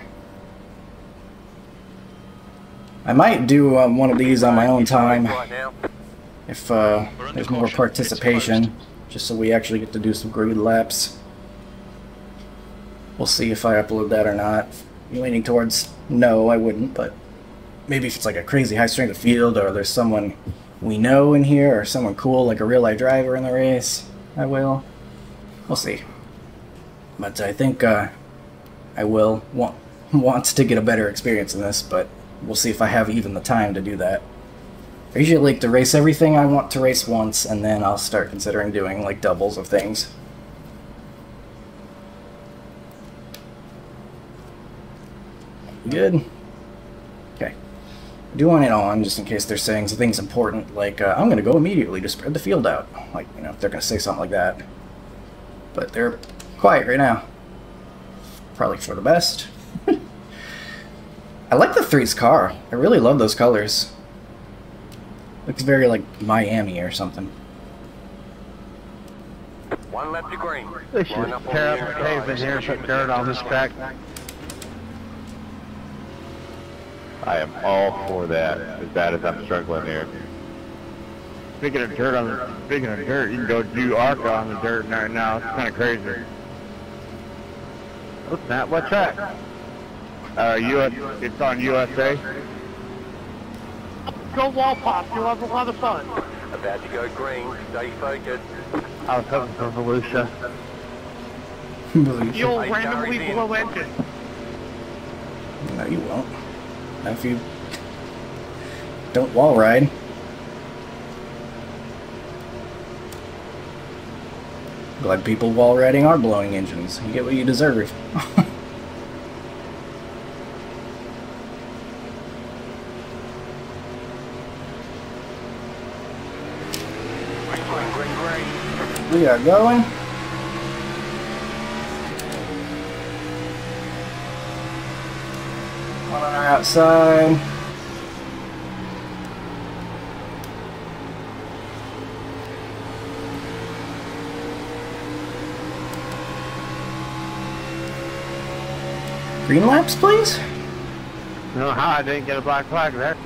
I might do one of these on my own time if there's more participation, just so we actually get to do some grid laps. We'll see if I upload that or not. I'm leaning towards no, I wouldn't, but maybe if it's like a crazy high strength of field, or there's someone we know in here, or someone cool like a real life driver in the race, I will. We'll see. But I think I will want to get a better experience in this, but we'll see if I have even the time to do that. I usually like to race everything I want to race once, and then I'll start considering doing like doubles of things. Good. Okay. I do want it on just in case they're saying something's important, like I'm gonna go immediately to spread the field out. Like, you know, if they're gonna say something like that. But they're quiet right now. Probably for the best. I like the threes car. I really love those colors. Looks very like Miami or something. One left to green. They should tear up the pavement here and put dirt on this track. I am all for that, as bad as I'm struggling here. Speaking of dirt, you can go do ARCA on the dirt right now. It's kind of crazy. What's that? What track? It's on USA. Go wall pop, you'll have a lot of fun. About to go green, stay focused. I was hoping for Volusia. You'll randomly blow engine. No, you won't. Not if you don't wall ride. Glad people wall riding are blowing engines. You get what you deserve. We are going. One on our outside. Green laps, please. I don't know how I didn't get a black flag there.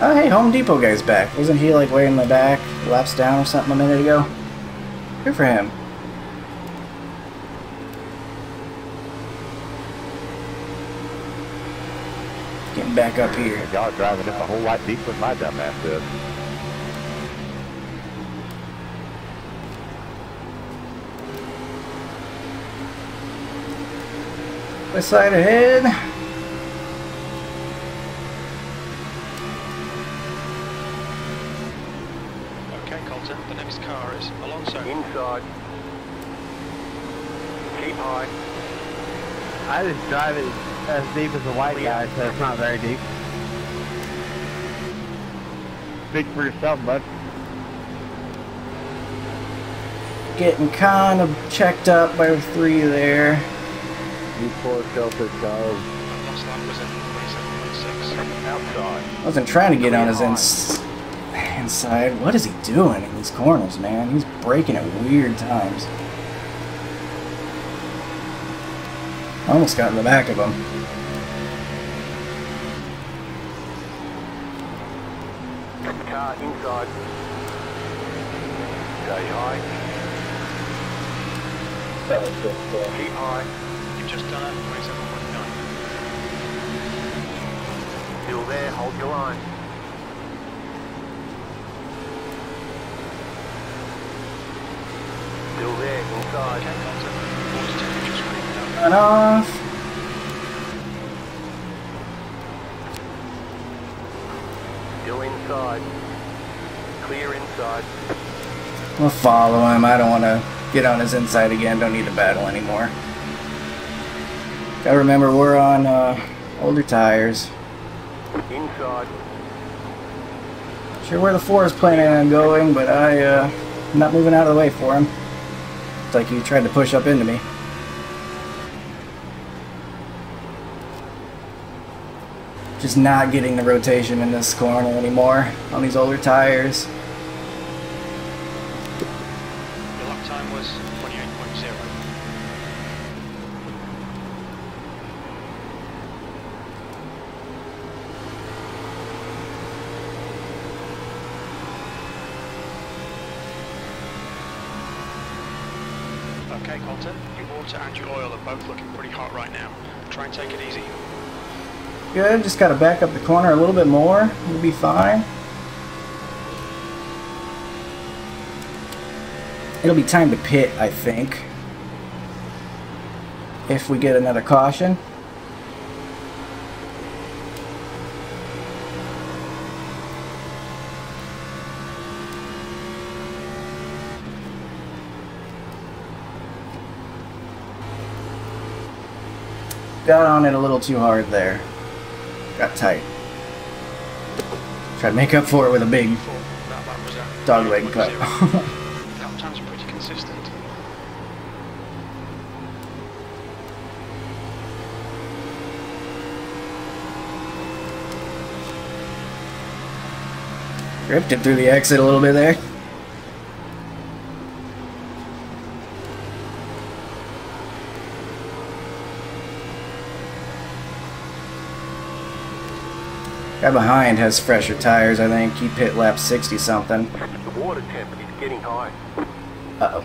Oh hey, Home Depot guy's back. Wasn't he like way in the back, laps down or something a minute ago? Good for him. Getting back up here. Y'all driving up a whole lot deeper than my dumb ass did. West side ahead. Inside. Keep high. I just drive it as deep as the white guy, so it's not very deep. Speak for yourself, bud. Getting kind of checked up by three there. You poor shelter child. Wasn't trying to get on his inside. What is he doing in these corners, man? He's breaking at weird times. I almost got in the back of him. Car inside. Stay high. Keep high. You've just done it. 27.9. Still there. Hold your line. Still there, inside. Run off. Still inside. Clear inside. We'll follow him. I don't want to get on his inside again. Don't need to battle anymore. Gotta remember, we're on older tires. Inside. Sure where the four is planning on going, but I'm not moving out of the way for him. Like he tried to push up into me. just not getting the rotation in this corner anymore on these older tires. Your lap time was 28.0. Okay, Colton, your water and your oil are both looking pretty hot right now. Try and take it easy. Good, just gotta back up the corner a little bit more, we'll be fine. It'll be time to pit, I think, if we get another caution. Got on it a little too hard there. Got tight. Try to make up for it with a big dog leg cut. That time's pretty consistent. Ripped it through the exit a little bit there. Guy behind has fresher tires, I think. He pit lap 60 something. The water temp is getting high. Uh oh.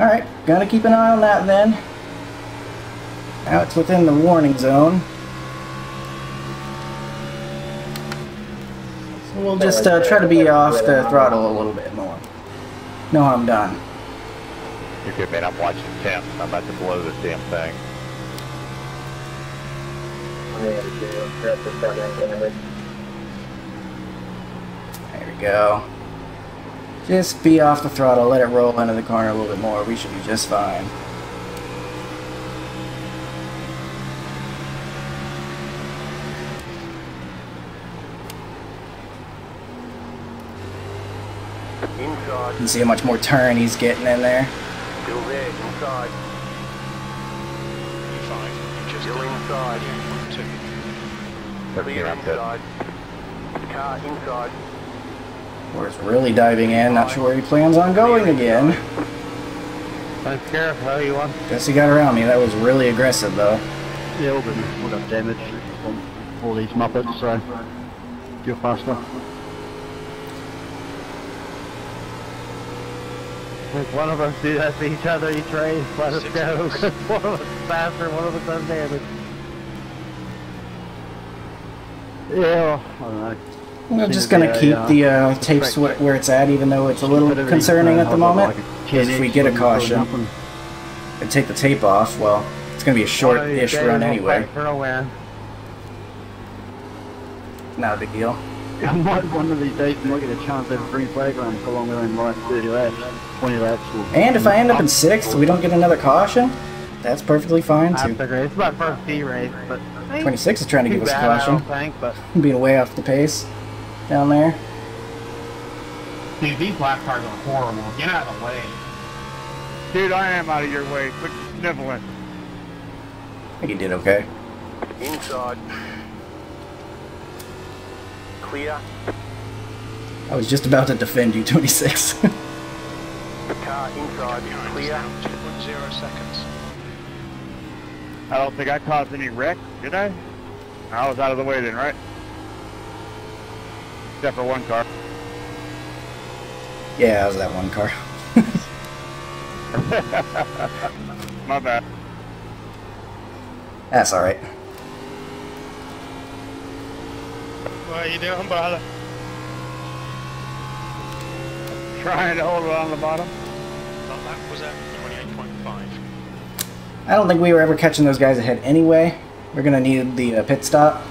Alright, gotta keep an eye on that then. Now it's within the warning zone. So we'll just try to be off the throttle a little bit more. No harm done. You could, man, I'm watching temps. I'm about to blow this damn thing. There we go. Just be off the throttle, let it roll into the corner a little bit more. We should be just fine. Inside. You can see how much more turn he's getting in there. Still there, inside. You're fine. You're just still inside. Clear inside. Car inside. Where's really diving in, not sure where he plans on going again. Don't care how you want. Guess he got around me, that was really aggressive though. Yeah, all got damage from all these Muppets, so you're faster. If one of us do that to each other, each race, let us go. One of us is faster, one of us does damage. Yeah, I don't know. We're just going to keep the tapes where it's at, even though it's a little concerning at the moment. If we get a caution and take the tape off, well, it's going to be a short-ish run anyway. Not a big deal. I might one of these days not get a chance to have a green flag run for longer than like 30 laps, 20 laps. And if I end up in 6th, we don't get another caution, that's perfectly fine too. It's my first B race, but... 26 is trying to give us a caution. Being way off the pace down there. Dude, these black cars are horrible. Get out of the way. Dude, I am out of your way. Quit sniveling. I think he did okay. Inside. Clear. I was just about to defend you, 26. Car inside. Clear. 2.0 seconds. I don't think I caused any wreck, did I? I was out of the way then, right? Except for one car. Yeah, I was that one car. My bad. That's alright. What are you doing, brother? Trying to hold it on the bottom. Well, that was at 28.5. I don't think we were ever catching those guys ahead anyway. We're going to need the pit stop.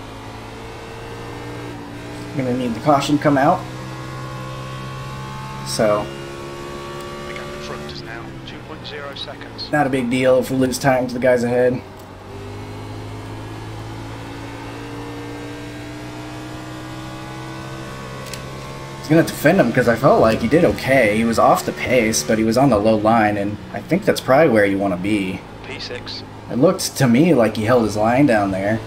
We're going to need the caution come out. So... Pick up the front is now 2.0 seconds. Not a big deal if we lose time to the guys ahead. I was going to defend him because I felt like he did okay. He was off the pace, but he was on the low line, and I think that's probably where you want to be. P6. It looked to me like he held his line down there.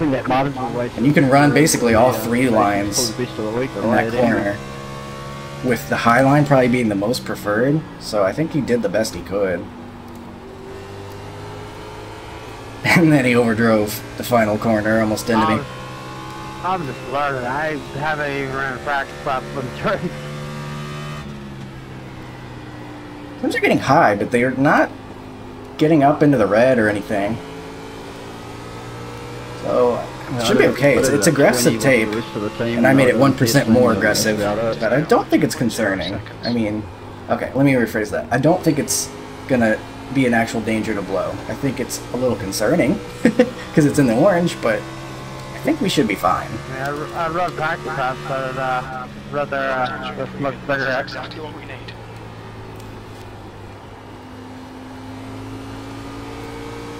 And you can run basically all three lines in that corner, with the high line probably being the most preferred, so I think he did the best he could. And then he overdrove the final corner, almost into me. I'm just learning. I haven't even ran a practice lap on the track. Things are getting high, but they're not getting up into the red or anything. So, it should be okay. It's aggressive tape, and I made it 1% more aggressive, but I don't think it's concerning. I mean, okay, let me rephrase that. I don't think it's going to be an actual danger to blow. I think it's a little concerning, because it's in the orange, but I think we should be fine. I mean, I run practice laps, but I'd rather with much bigger access.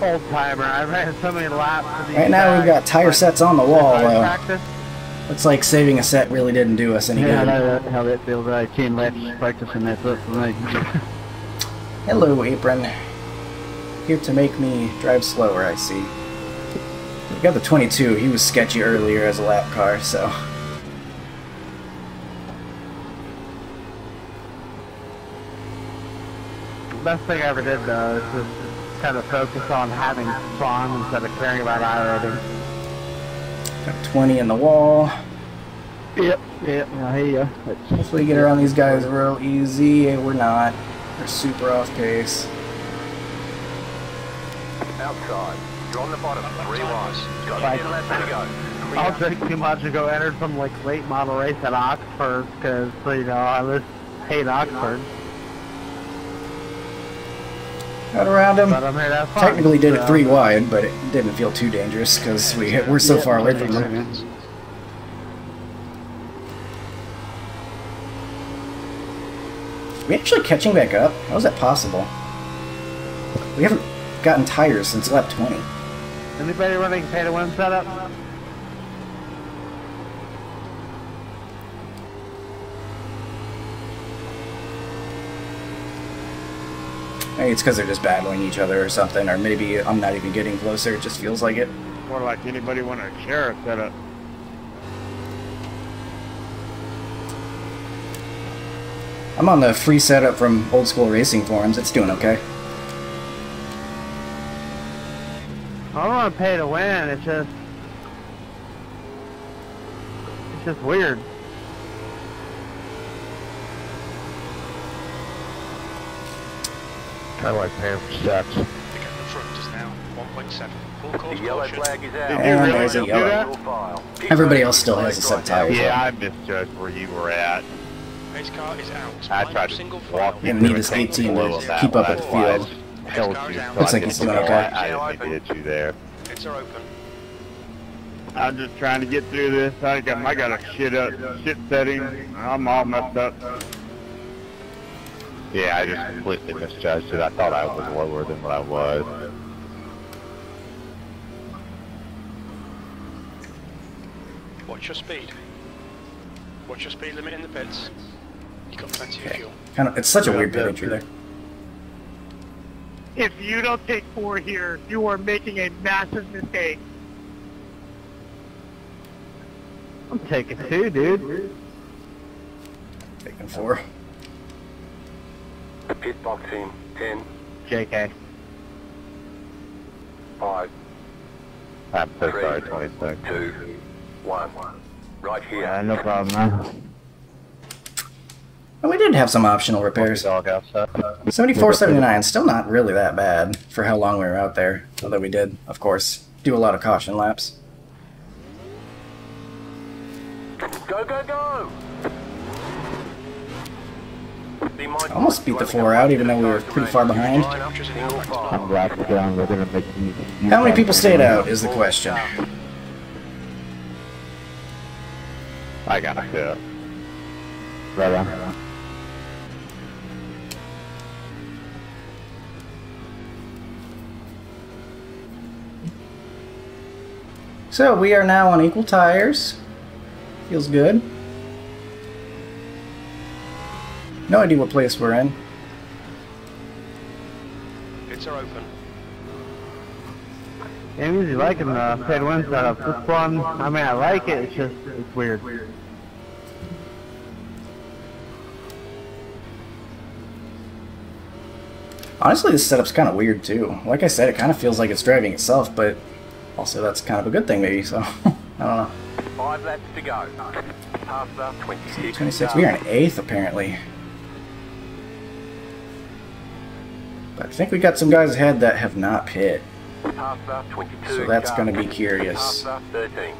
Old timer. I ran so many laps. Right now we've got tire sets on the wall, though. It's like saving a set really didn't do us any good. Yeah, I know how that feels. I came last practicing that first night. Hello, apron. Here to make me drive slower, I see. We got the 22. He was sketchy earlier as a lap car, so. Best thing I ever did, though, is just kind of focus on having fun instead of caring about iRacing. Got 20 in the wall. Yep. Hey, hopefully get around these guys real easy. We're not. They're super off pace. Outside. You're on the bottom. 3 laps. Got I'll drink too much and go entered some like late model race at Oxford because you know I just hate Oxford. Got around him. Technically did it 3 wide, but it didn't feel too dangerous because we're so far away from him. Are we actually catching back up? How is that possible? We haven't gotten tires since lap 20. Anybody running pay-to-win setup? Maybe it's because they're just battling each other or something, or maybe I'm not even getting closer, it just feels like it. More like anybody want to share a setup. I'm on the free setup from Old School Racing Forums, it's doing okay. I don't want to pay to win, it's just weird. Kind of like paying for stats. They got the front just now. 1.7. Full course. The yellow flag is out. And there's a yellow. Everybody else still has a set tire. Yeah, I misjudged where you were at. Race car is out. I tried to walk in. Need this 18 to keep up with the field. Looks like it's doing okay. I didn't hit you there. It's open. I'm just trying to get through this. I got a shit setting. I'm all messed up. Yeah, I just completely misjudged it. I thought I was lower than what I was. Watch your speed. Watch your speed limit in the pits. You got plenty of fuel. It's such a weird pit entry there. If you don't take 4 here, you are making a massive mistake. I'm taking 2, dude. Taking 4. The pit box in 10. JK. 5. I'm so sorry, 26. 2. 1. Right here. No problem, man. Oh, we did have some optional repairs. 74.79, still not really that bad for how long we were out there. Although we did, of course, do a lot of caution laps. Go, go, go! Almost beat the 4 out, even though we were pretty far behind. How many people stayed out is the question. I got it. Yeah. Right on. So we are now on equal tires. Feels good. No idea what place we're in. Pits are open. I'm usually liking the paid win setup. This one, I mean, I like it, it's just, it's weird. Honestly, this setup's kind of weird, too. Like I said, it kind of feels like it's driving itself, but also that's kind of a good thing, maybe, so I don't know. 5 laps to go. Half the 26. We are in 8th, apparently. But I think we got some guys ahead that have not pit. Half the 22. So that's going to be curious. Half the 13.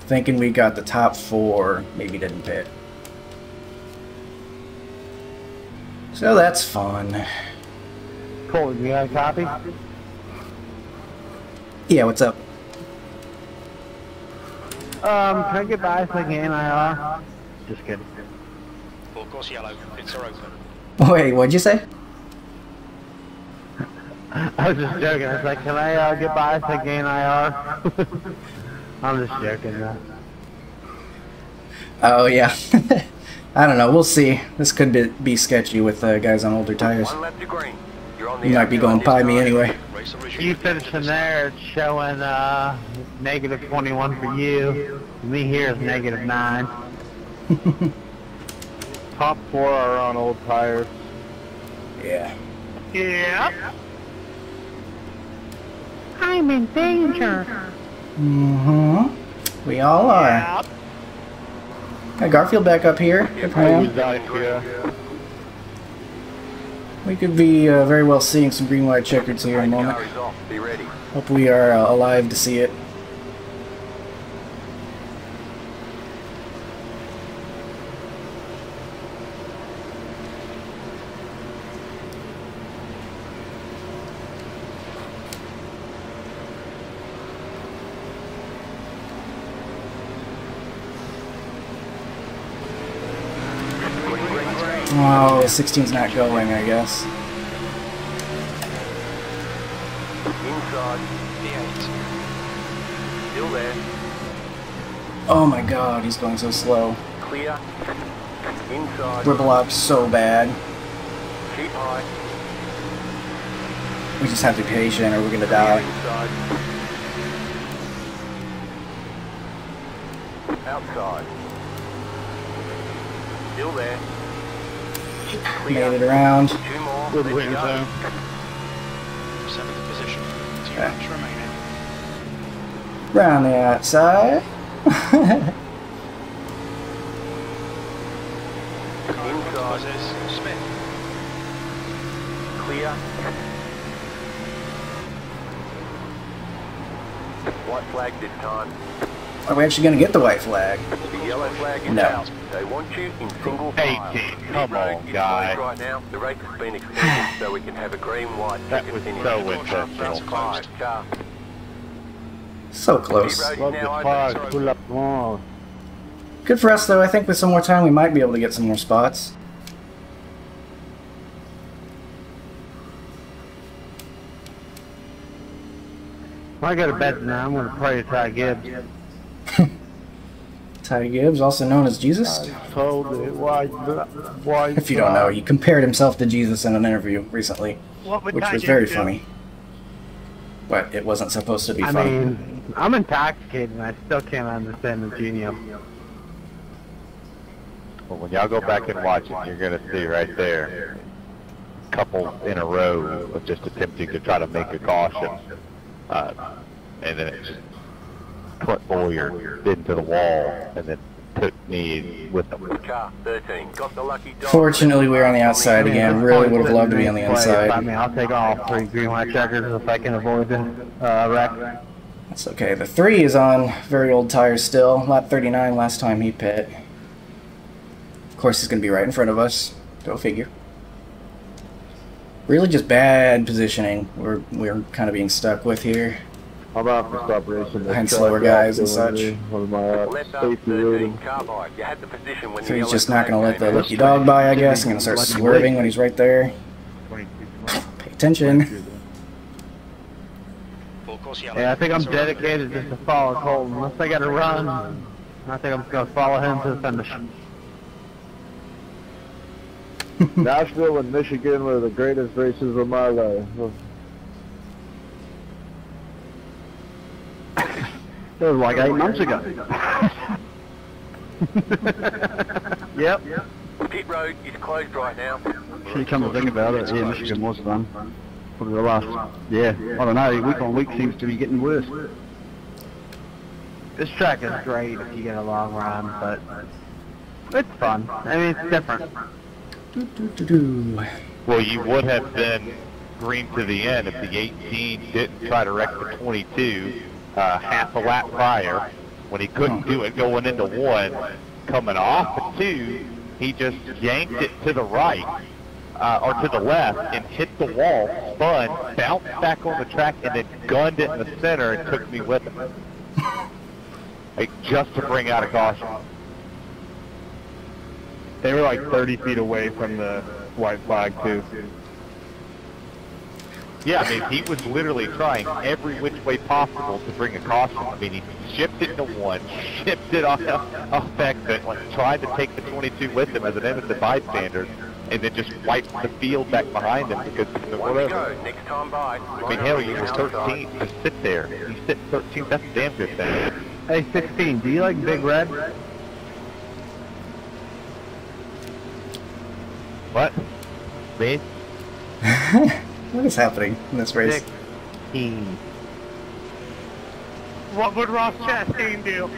Thinking we got the top 4, maybe didn't pit. So that's fun. Cool, you got a copy? Yeah, what's up? Can I get by so I can NIR? Just kidding. Of course, yellow. Pits are open. Wait, what'd you say? I was just joking. I was like, can I get by so I can NIR? I'm just joking, though. Oh, yeah. I don't know. We'll see. This could be sketchy with guys on older tires. You might be going by me anyway. You finishing there, it's showing negative 21 for you. Me here is negative 9. Top 4 are on old tires. Yeah. Yeah. I'm in danger. Mm-hmm. We all are. Yeah. Got Garfield back up here. Yeah, we could be very well seeing some green white checkers here in a moment. Be ready. Hope we are alive to see it. Oh, 16's not going, I guess. Inside the 8. Still there. Oh my god, he's going so slow. Clear. Inside. We're blocked so bad. Keep high. We just have to be patient or we're gonna die. Inside. Outside. Still there. Made it around. Good win, though. 7th position. 2 laps remaining. Round the outside. Inside. Smith. Clear. White flag this time. Are we actually going to get the white flag? The yellow flag is no. Out. They want you in single file. 18. Come on, guy. Right now, the race has been extended so we can have a green white. That was so intentional. So close. Good for us, though. I think with some more time, we might be able to get some more spots. When I go to bed now, I'm going to pray to Ty Gibbs. Ty Gibbs, also known as Jesus. If you don't know, he compared himself to Jesus in an interview recently, which was very funny. But it wasn't supposed to be funny. I mean, I'm intoxicated and I still can't understand the genius. Well, when y'all go back and watch it, you're going to see right there a couple in a row of just attempting to try to make a caution. And then it just put Boyer into the wall and then took me with them. Fortunately, we were on the outside again. Really would have loved to be on the inside. I mean, I'll take all 3 green white checkers if I can avoid the wreck. That's okay. The 3 is on very old tires still. Lap 39 last time he pit. Of course, he's going to be right in front of us. Go figure. Really just bad positioning we're kind of being stuck with here. I'm out for separation. Behind slower guys and such. So he's just not going to let the lucky dog by, I guess. I'm going to start swerving when he's right there. Pay attention. Yeah, I think I'm dedicated just to follow Colt. Unless I got to run, I think I'm going to follow him to the finish. Nashville and Michigan were the greatest races of my life. It was like 8 months ago. Yep. Pit Road is closed right now. See, come to think about it, yeah, Michigan was fun. Probably the last, I don't know, week on week seems to be getting worse. This track is great if you get a long run, but it's fun. I mean, it's different. Well, you would have been green to the end if the 18 didn't try to wreck the 22 half a lap prior. When he couldn't do it going into one, coming off the two, he just yanked it to the right, or to the left, and hit the wall, spun, bounced back on the track, and then gunned it in the center and took me with him. Like, just to bring out a caution. They were like 30 feet away from the white flag, too. Yeah, I mean, he was literally trying every which way possible to bring a caution. I mean, he shipped it to one, shipped it off exit, like, tried to take the 22 with him as an innocent bystander, and then just wiped the field back behind him because of whatever. Next time by. I mean, hell, you were 13th to sit there. You sit 13th, that's a damn good thing. Hey, 16, do you like Big Red? What? Me? What is happening in this race? 16. What would Ross Chastain do?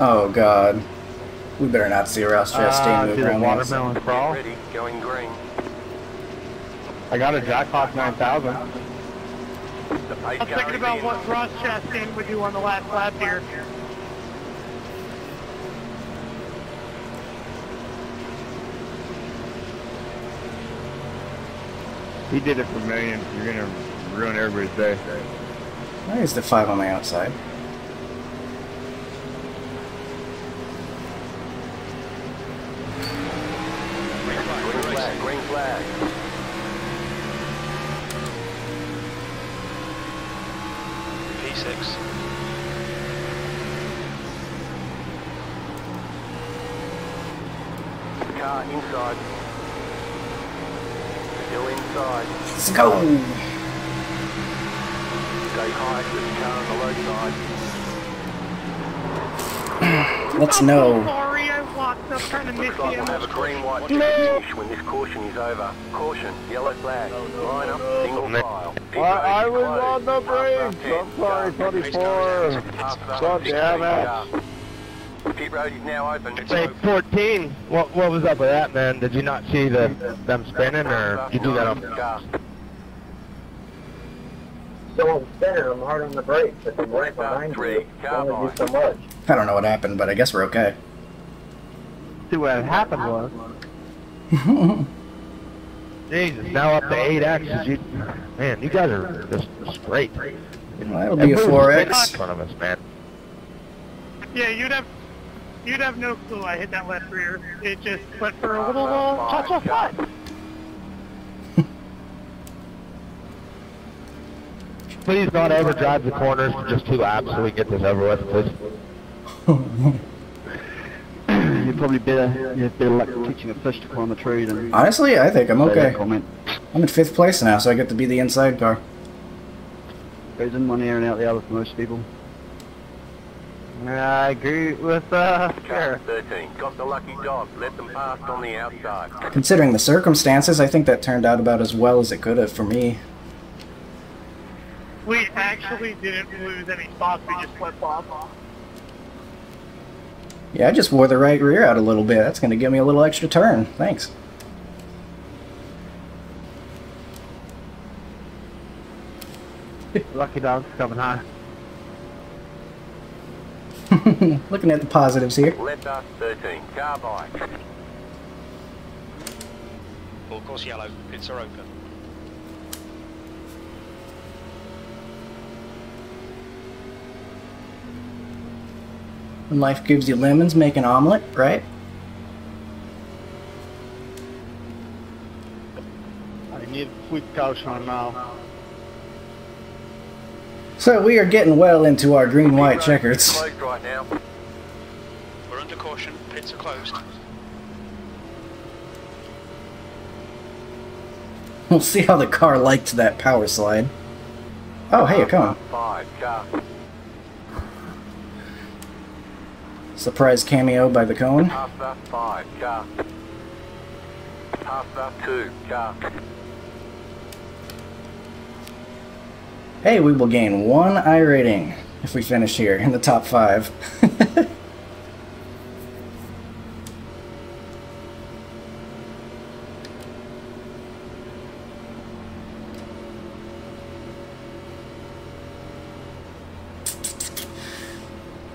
Oh god. We better not see Ross Chastain move around. Watermelon crawl. Ready, going green. I got a jackpot 9,000. I'm thinking about what Ross Chastain would do on the last lap here. He did it for millions. You're gonna ruin everybody's day. Why is the 5 on the outside? Green flag, green flag. P6. Car inside. Still inside. Let's go! Stay high with the car on the low side. Let's know. Sorry, I walked up trying to miss you. We'll have a green light to finish when this caution is over. Caution, yellow flag, line up, single file. I was on the brakes! I'm sorry, 24. God damn it. Pit Road is now open. It's 8:14. What was up with that, man? Did you not see them spinning, or did you do that on purpose? So I'm spinning. I'm hard on the brakes, but I'm right behind you. I don't know what happened, but I guess we're okay. See what happened was. Jesus, now up to 8X. Man, you guys are just great. Well, that'll be a 4X in front of us, man. Yeah, you'd have no clue I hit that left rear. It just went for a little touch of fun. Please don't ever drive the corners for just 2 laps so we get this over with, please. You're probably better, you have better luck teaching a fish to climb a tree than... Honestly, I think I'm okay. I'm in 5th place now, so I get to be the inside car. Goes in one ear and out the other for most people. I agree with Car 13 got the lucky dog. Let them pass on the outside. Considering the circumstances, I think that turned out about as well as it could have for me. We actually didn't lose any spots. We just went off. Yeah, I just wore the right rear out a little bit. That's going to give me a little extra turn. Thanks. Lucky dog's coming high. Looking at the positives here. Left us 13, car by. Full course yellow, pits are open. When life gives you lemons, make an omelet, right? I need quick caution now. So we are getting well into our green-white checkers. Right now. We're under caution. Pits are closed. We'll see how the car liked that power slide. Oh, hey, you're coming. Surprise cameo by the cone. Hey, we will gain one I rating if we finish here in the top 5.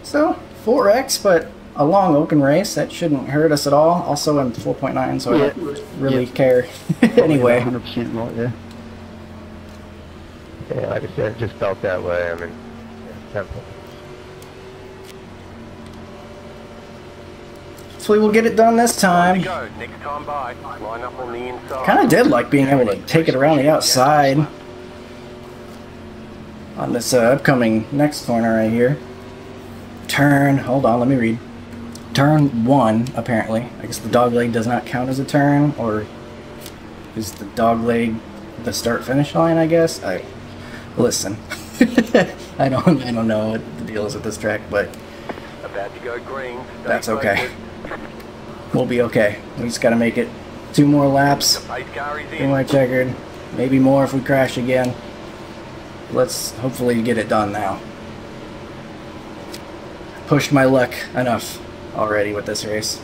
So, 4X, but a long open race, that shouldn't hurt us at all. Also in 4.9, so I don't really care. Anyway. 100% right there. Yeah, like I said, it just felt that way. I mean, yeah, simple. So we will get it done this time. Kind of did like being able to take it around the outside on this upcoming next corner right here. Turn, hold on, let me read. Turn 1, apparently. I guess the dog leg does not count as a turn, or is the dog leg the start-finish line, I guess? Listen, I don't know what the deal is with this track, but that's okay. We'll be okay. We just gotta make it 2 more laps, green light checkered, maybe more if we crash again. Let's hopefully get it done now. Pushed my luck enough already with this race.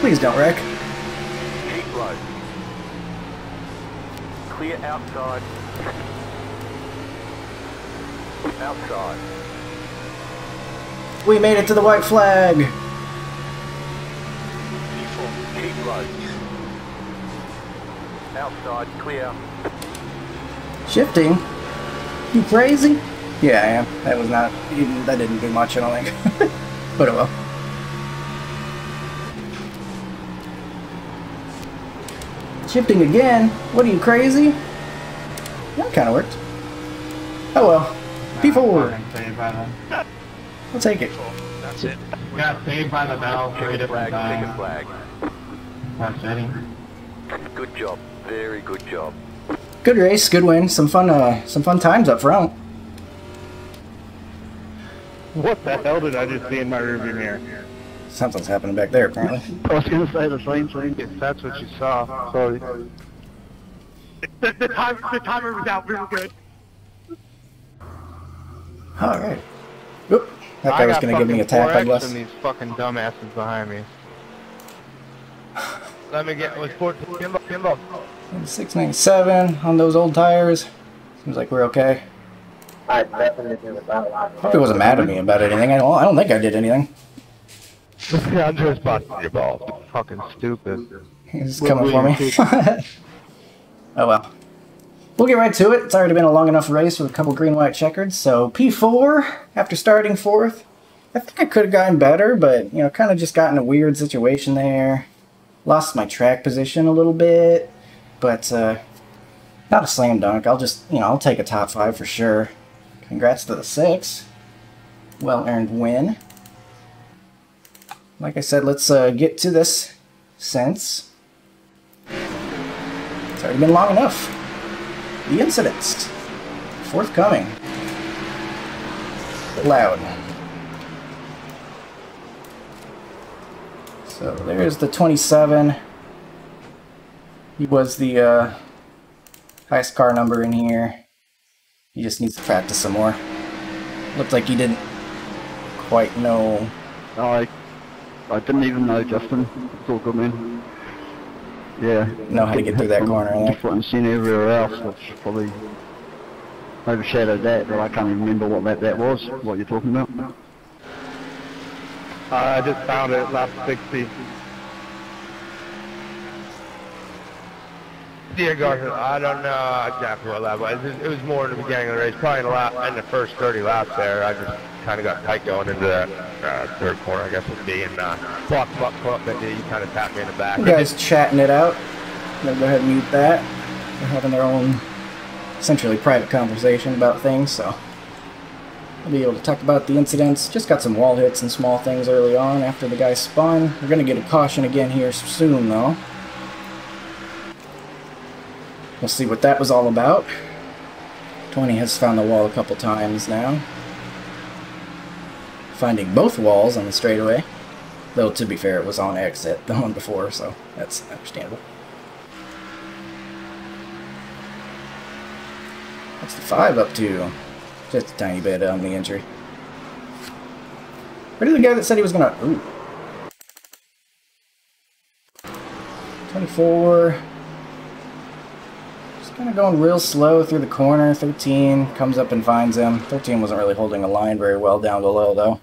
Please don't wreck. Keep low. Clear outside. Outside. We made it to the white flag. Keep low. Outside, clear. Shifting? You crazy? Yeah, I am. That was not even, that didn't do much, I don't think. But oh well. Shifting again? What are you, crazy? That kind of worked. Oh well. P4. I'll take it. That's it. We got saved by the bell 3 different times. Good job. Very good job. Good race. Good win. Some fun times up front. What the hell did I just see in my rearview mirror? Something's happening back there, apparently. I was going to say the same thing, if that's what you saw. Sorry. The timer was out. We were good. All right. Oop. That guy was going to give me a tap, I guess. I got these fucking dumbasses behind me. Let me get... Let's port... Kimbo. 697 on those old tires. Seems like we're okay. I probably wasn't mad at me about anything. I don't think I did anything. I'm just busting your balls. Fucking stupid. He's coming for me. Oh well. We'll get right to it. It's already been a long enough race with a couple green-white checkers. So P4 after starting 4th. I think I could have gotten better, but you know, kind of just got in a weird situation there. Lost my track position a little bit, but not a slam dunk. I'll just I'll take a top 5 for sure. Congrats to the 6. Well-earned win. Like I said, let's get to this since it's already been long enough. The incidents forthcoming. Loud. So there's the 27. He was the highest car number in here. He just needs to practice some more. Looked like he didn't quite know. I didn't even know, Justin. It's all good, man. Yeah. Know how to get through that corner. That's what I've seen everywhere else, which probably overshadowed that, but I can't even remember what that was, what you're talking about. I just found it, lap 60. Yeah, Garfield, I don't know exactly what lap was. It was more in the beginning of the race, probably in the, in the first 30 laps there. I just kind of got tight going into the third corner, I guess it would be, and clock, and you kind of tapped me in the back. You guys chatting it out. They'll go ahead and mute that. They're having their own, essentially, private conversation about things, so we'll be able to talk about the incidents. Just got some wall hits and small things early on after the guy spun. We're going to get a caution again here soon, though. We'll see what that was all about. Tony has found the wall a couple times now. Finding both walls on the straightaway. Though, to be fair, it was on exit, the one before, so that's understandable. What's the 5 up to? Just a tiny bit on the injury. Where did the guy that said he was gonna... Ooh. 24... Kind of going real slow through the corner. 13 comes up and finds him. 13 wasn't really holding a line very well down below, though.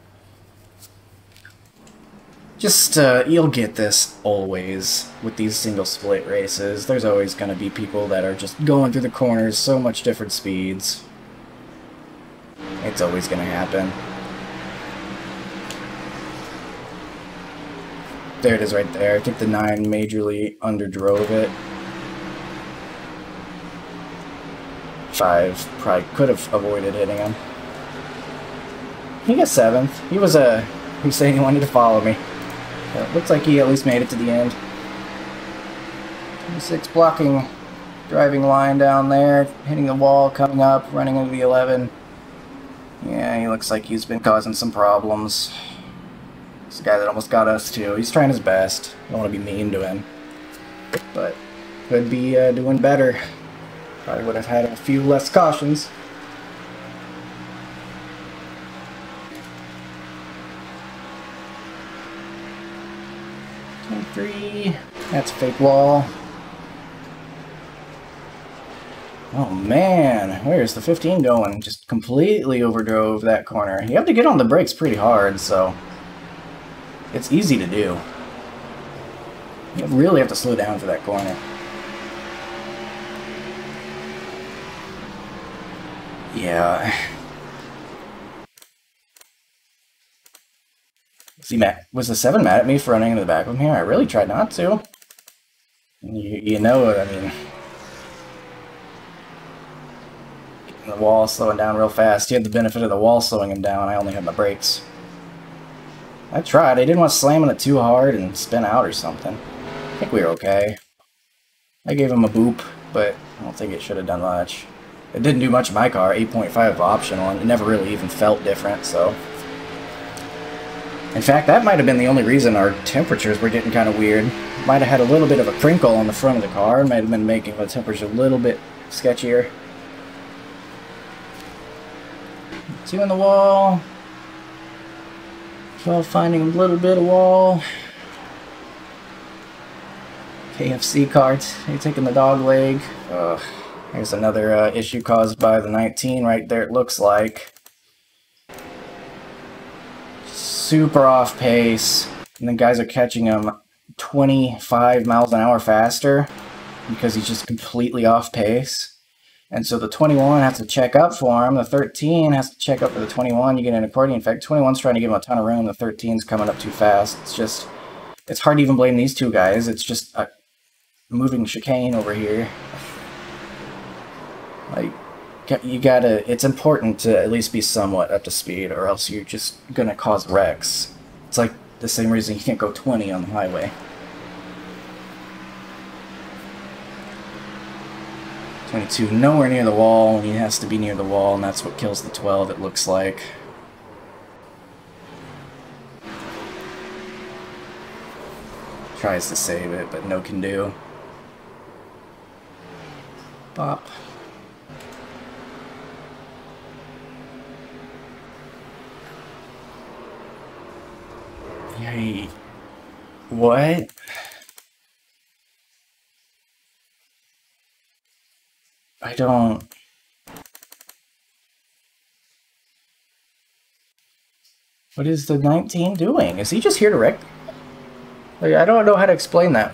Just, you'll get this always with these single split races. There's always going to be people that are just going through the corners, so much different speeds. It's always going to happen. There it is right there. I think the 9 majorly underdrove it. 5 probably could have avoided hitting him. He got 7th. He was saying he wanted to follow me. But it looks like he at least made it to the end. 26 blocking, driving line down there, hitting the wall, coming up, running into the 11. Yeah, he looks like he's been causing some problems. It's the guy that almost got us too. He's trying his best. I don't want to be mean to him, but could be doing better. Probably would have had a few less cautions. Three. That's a fake wall. Oh man, where's the 15 going? Just completely overdrove that corner. You have to get on the brakes pretty hard, so it's easy to do. You really have to slow down for that corner. Yeah. See, Matt, was the 7 mad at me for running into the back of him here? I really tried not to. You know what I mean. Getting the wall slowing down real fast. He had the benefit of the wall slowing him down. I only had my brakes. I tried. I didn't want to slam on it too hard and spin out or something. I think we were okay. I gave him a boop, but I don't think it should have done much. It didn't do much in my car, 8.5 optional, and it never really even felt different, so. In fact, that might have been the only reason our temperatures were getting kind of weird. Might have had a little bit of a crinkle on the front of the car, might have been making the temperature a little bit sketchier. 2 in the wall. 12 finding a little bit of wall. KFC cart, you're taking the dog leg. Ugh. Here's another issue caused by the 19 right there, it looks like. Super off pace, and the guys are catching him 25 miles an hour faster because he's just completely off pace. And so the 21 has to check up for him, the 13 has to check up for the 21, you get an accordion effect. 21's trying to give him a ton of room, the 13's coming up too fast. It's just, it's hard to even blame these two guys, it's just a moving chicane over here. Like, you gotta, it's important to at least be somewhat up to speed, or else you're just gonna cause wrecks. It's like the same reason you can't go 20 on the highway. 22, nowhere near the wall, and he has to be near the wall, and that's what kills the 12, it looks like. Tries to save it, but no can do. Bop. Yay. What? I don't... What is the 19 doing? Is he just here to wreck? Like, I don't know how to explain that.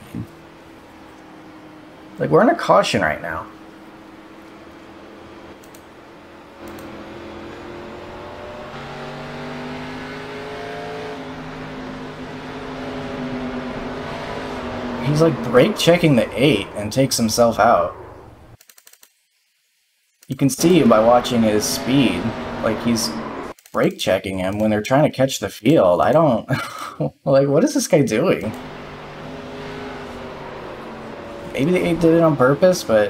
Like, we're in a caution right now. He's like brake checking the 8 and takes himself out. You can see by watching his speed, like he's brake checking him when they're trying to catch the field. I don't, like, what is this guy doing? Maybe the 8 did it on purpose, but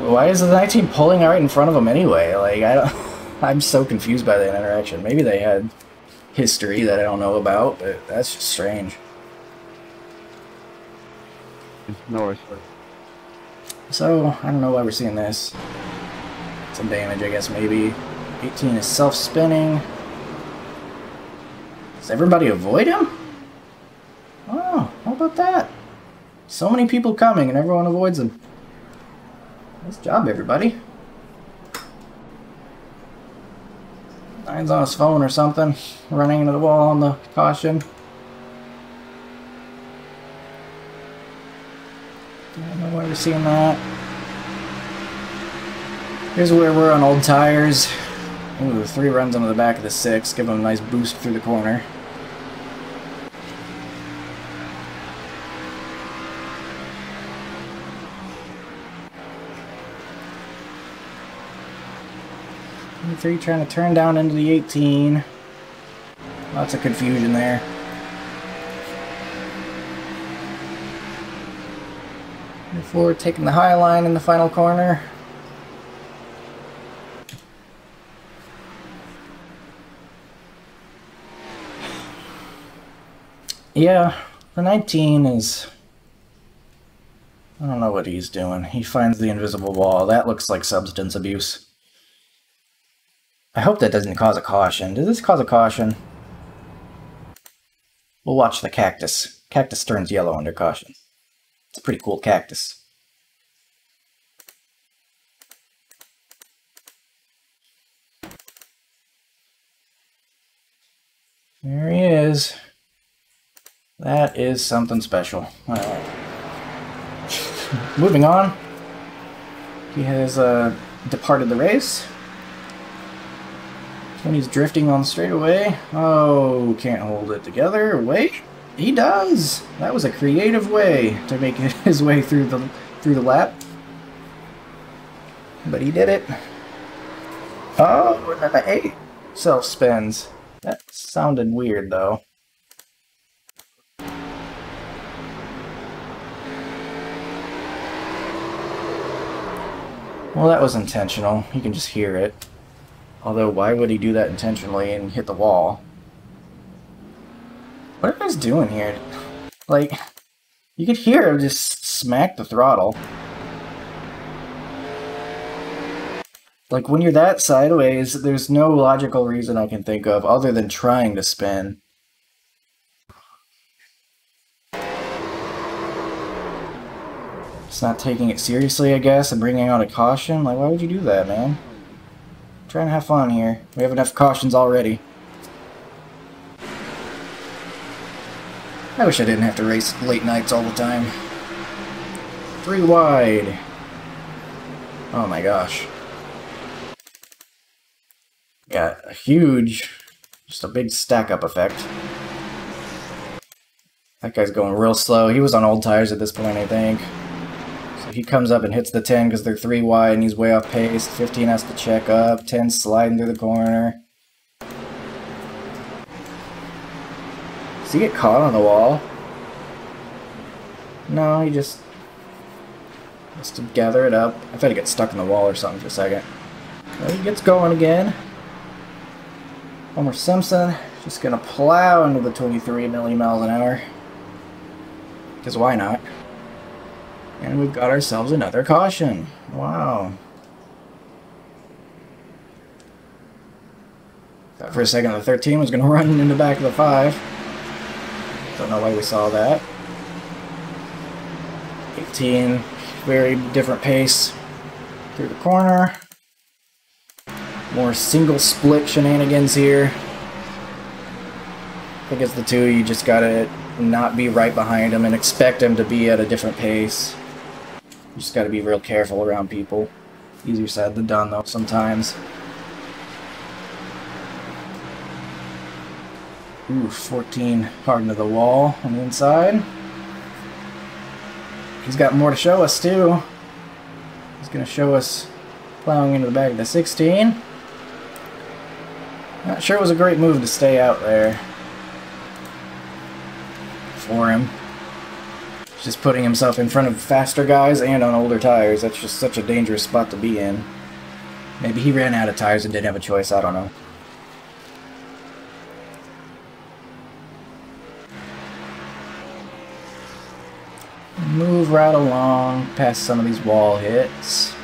why is the 19 pulling right in front of him anyway? Like, I don't, I'm so confused by that interaction. Maybe they had history that I don't know about, but that's just strange. North. So, I don't know why we're seeing this. Some damage, I guess, maybe. 18 is self-spinning. Does everybody avoid him? Oh, how about that? So many people coming and everyone avoids him. Nice job, everybody. Nine's on his phone or something, running into the wall on the caution. I don't know why we're seeing that. Here's where we're on old tires. Ooh, 3 runs onto the back of the 6. Give him a nice boost through the corner. Three trying to turn down into the 18. Lots of confusion there. Before taking the high line in the final corner. Yeah, the 19 is... I don't know what he's doing. He finds the invisible wall. That looks like substance abuse. I hope that doesn't cause a caution. Did this cause a caution? We'll watch the cactus. Cactus turns yellow under caution. It's a pretty cool cactus. There he is. That is something special. All right. Moving on. He has departed the race. When he's drifting on the straightaway. Oh, can't hold it together. Wait, he does. That was a creative way to make his way through the lap. But he did it. Oh, the 8 self spins. That sounded weird though. Well, that was intentional. You can just hear it. Although, why would he do that intentionally and hit the wall? What are guys doing here? Like, you could hear him just smack the throttle. Like, when you're that sideways, there's no logical reason I can think of other than trying to spin. It's not taking it seriously, I guess, and bringing out a caution. Like, why would you do that, man? Trying to have fun here. We have enough cautions already. I wish I didn't have to race late nights all the time. 3 wide. Oh my gosh. Got a huge, just a big stack up effect. That guy's going real slow. He was on old tires at this point, I think. He comes up and hits the 10 because they're 3 wide and he's way off pace. 15 has to check up. 10 sliding through the corner. Does he get caught on the wall? No, he just has to gather it up. I thought he got stuck in the wall or something for a second. Well, he gets going again. Homer Simpson just going to plow into the 23 million miles an hour. Because why not? And we've got ourselves another caution. Wow. Thought for a second the 13 was going to run into the back of the 5. Don't know why we saw that. 18, very different pace through the corner. More single split shenanigans here. I think it's the two, you just gotta not be right behind them and expect them to be at a different pace. You just gotta be real careful around people. Easier said than done though sometimes. Ooh, 14 hard into the wall on the inside. He's got more to show us too. He's gonna show us plowing into the back of the 16. Not sure it was a great move to stay out there for him. He's just putting himself in front of faster guys and on older tires. That's just such a dangerous spot to be in. Maybe he ran out of tires and didn't have a choice, I don't know. Move right along past some of these wall hits.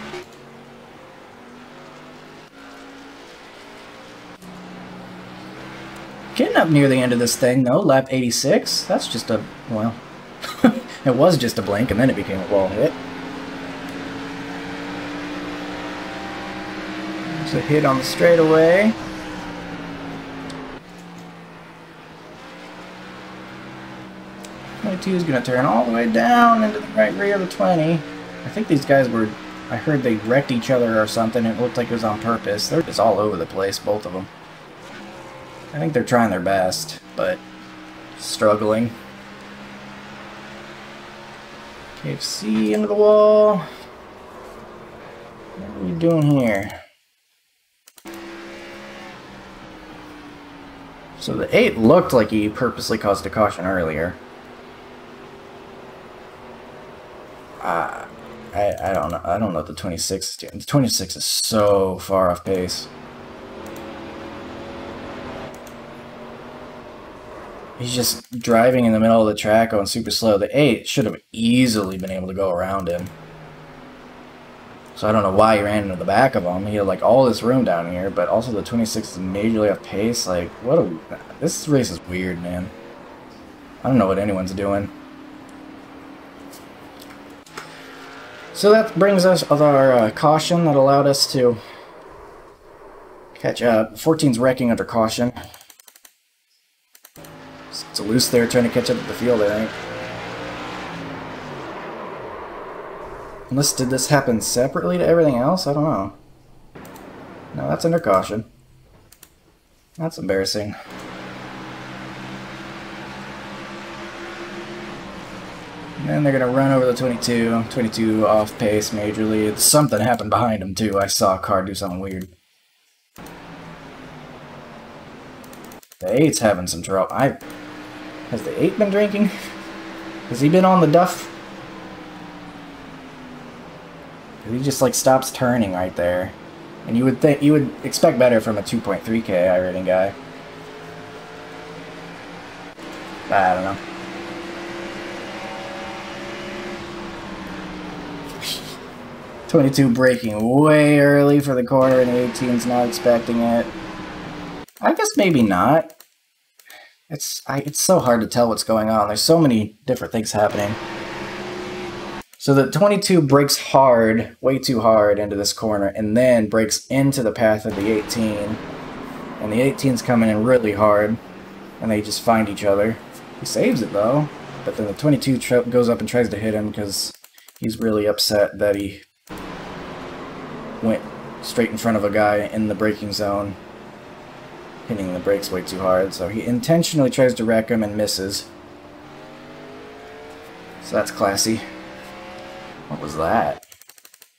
Getting up near the end of this thing though, lap 86, that's just a, well, it was just a blink and then it became a wall hit. There's a hit on the straightaway. He's going to turn all the way down into the right rear of the 20. I think these guys were, I heard they wrecked each other or something. It looked like it was on purpose. They're just all over the place, both of them. I think they're trying their best, but struggling. KFC into the wall. What are you doing here? So the 8 looked like he purposely caused a caution earlier. I don't know. I don't know what the 26 is doing. The 26 is so far off pace. He's just driving in the middle of the track going super slow. The 8 should have easily been able to go around him. So I don't know why he ran into the back of him. He had like all this room down here, but also the 26 is majorly off pace. Like, what a... This race is weird, man. I don't know what anyone's doing. So that brings us to our caution that allowed us to catch up. 14's wrecking under caution. It's loose there trying to catch up at the field, I think. Unless, did this happen separately to everything else? I don't know. No, that's under caution. That's embarrassing. And they're going to run over the 22. 22 off pace majorly. It's, something happened behind him too. I saw a car do something weird. The 8's having some trouble. Has the 8 been drinking? Has he been on the duff? He just like stops turning right there. And you would think, you would expect better from a 2.3K iRacing guy. I don't know. .22 braking way early for the corner, and the 18's not expecting it. I guess maybe not. It's so hard to tell what's going on. There's so many different things happening. So the 22 breaks hard, way too hard into this corner, and then breaks into the path of the 18. And the 18's coming in really hard, and they just find each other. He saves it though, but then the 22 goes up and tries to hit him because he's really upset that he went straight in front of a guy in the braking zone, hitting the brakes way too hard. So he intentionally tries to wreck him and misses. So that's classy. What was that?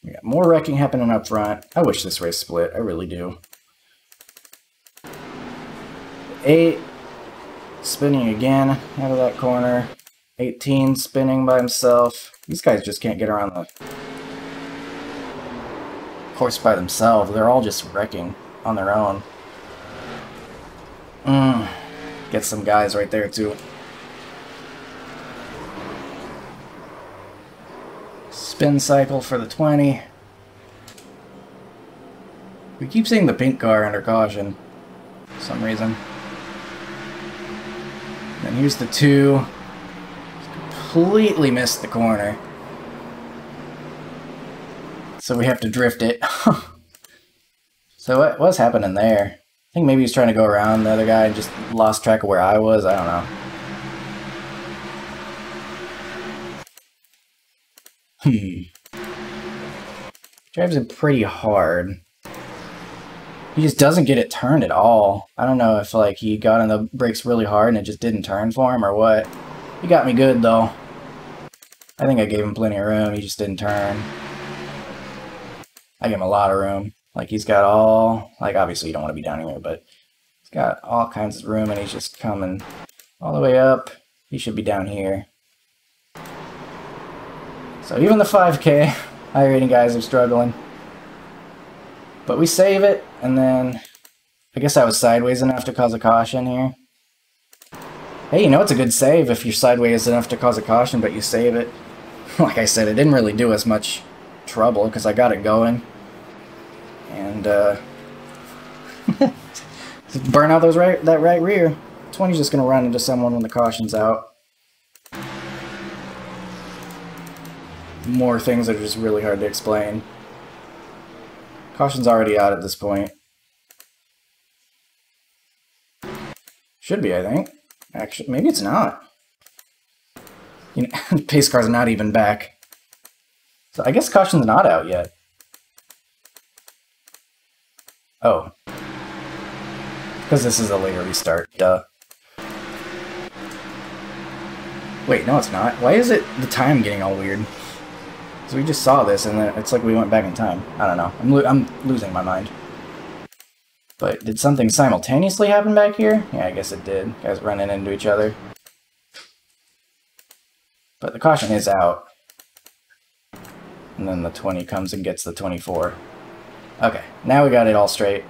We got more wrecking happening up front. I wish this race split. I really do. 8 spinning again out of that corner. 18 spinning by himself. These guys just can't get around the course by themselves. They're all just wrecking on their own. Get some guys right there too. Spin cycle for the 20. We keep seeing the pink car under caution for some reason. And here's the 2. Completely missed the corner. So we have to drift it. So what's happening there? I think maybe he's trying to go around the other guy and just lost track of where I was. I don't know. Drives it pretty hard. He just doesn't get it turned at all. I don't know if like he got on the brakes really hard and it just didn't turn for him or what. He got me good though. I think I gave him plenty of room. He just didn't turn. I gave him a lot of room. Like he's got all, like obviously you don't want to be down here, but he's got all kinds of room and he's just coming all the way up. He should be down here. So even the 5K iRating guys are struggling. But we save it, and then I guess I was sideways enough to cause a caution here. Hey, you know it's a good save if you're sideways enough to cause a caution, but you save it. Like I said, it didn't really do us much trouble because I got it going. And burn out those right rear. 20's just gonna run into someone when the caution's out. More things that are just really hard to explain. Caution's already out at this point. Should be, I think. Actually, maybe it's not. You know, pace car's not even back. So I guess caution's not out yet. Oh. Because this is a later restart, duh. Wait, no it's not. Why is it the time getting all weird? So we just saw this and then it's like we went back in time. I don't know. I'm losing my mind. But did something simultaneously happen back here? Yeah, I guess it did. Guys running into each other. But the caution is out. And then the 20 comes and gets the 24. Okay, now we got it all straight.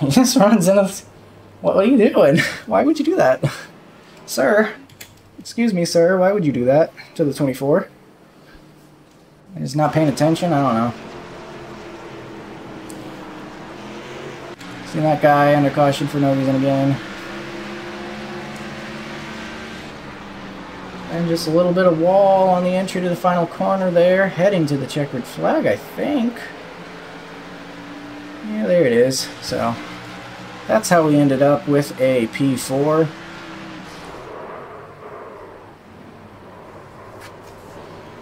He just runs into this. What are you doing? Why would you do that? Sir, excuse me, sir, why would you do that to the 24? He's not paying attention, I don't know. See that guy under caution for no reason again. And just a little bit of wall on the entry to the final corner there, heading to the checkered flag, I think. Yeah, there it is. So that's how we ended up with a P4.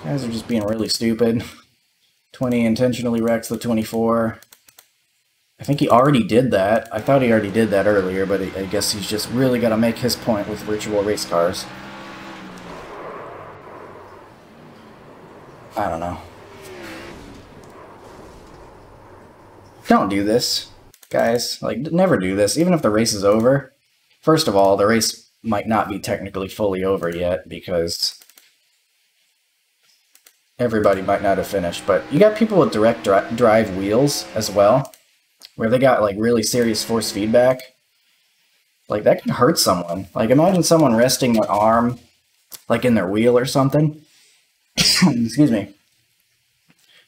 Guys are just being really stupid. 20 intentionally wrecks the 24. I think he already did that. I thought he already did that earlier, but I guess he's just really got to make his point with virtual race cars. I don't know. Don't do this, guys. Like, never do this, even if the race is over. First of all, the race might not be technically fully over yet because everybody might not have finished. But you got people with direct drive wheels as well, where they got, like, really serious force feedback. Like, that can hurt someone. Like, imagine someone resting their arm, like, in their wheel or something. Excuse me.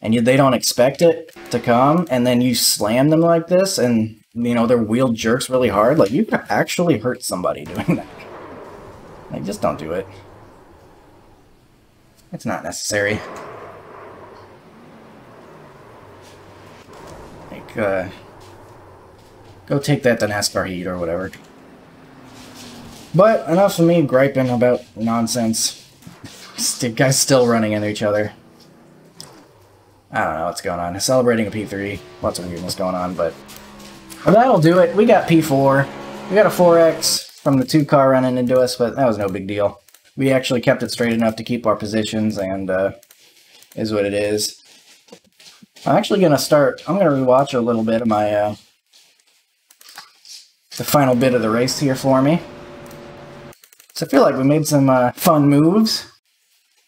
And they don't expect it to come, and then you slam them like this, and, you know, their wheel jerks really hard. Like, you could actually hurt somebody doing that. Like, just don't do it. It's not necessary. Like, go take that to NASCAR Heat or whatever. But enough of me griping about nonsense. Guys still running into each other. I don't know what's going on. Celebrating a P3. Lots of weirdness going on, but that'll do it. We got P4. We got a 4X from the 2 car running into us, but that was no big deal. We actually kept it straight enough to keep our positions, and is what it is. I'm actually going to start. I'm going to rewatch a little bit of my the final bit of the race here for me. So I feel like we made some fun moves.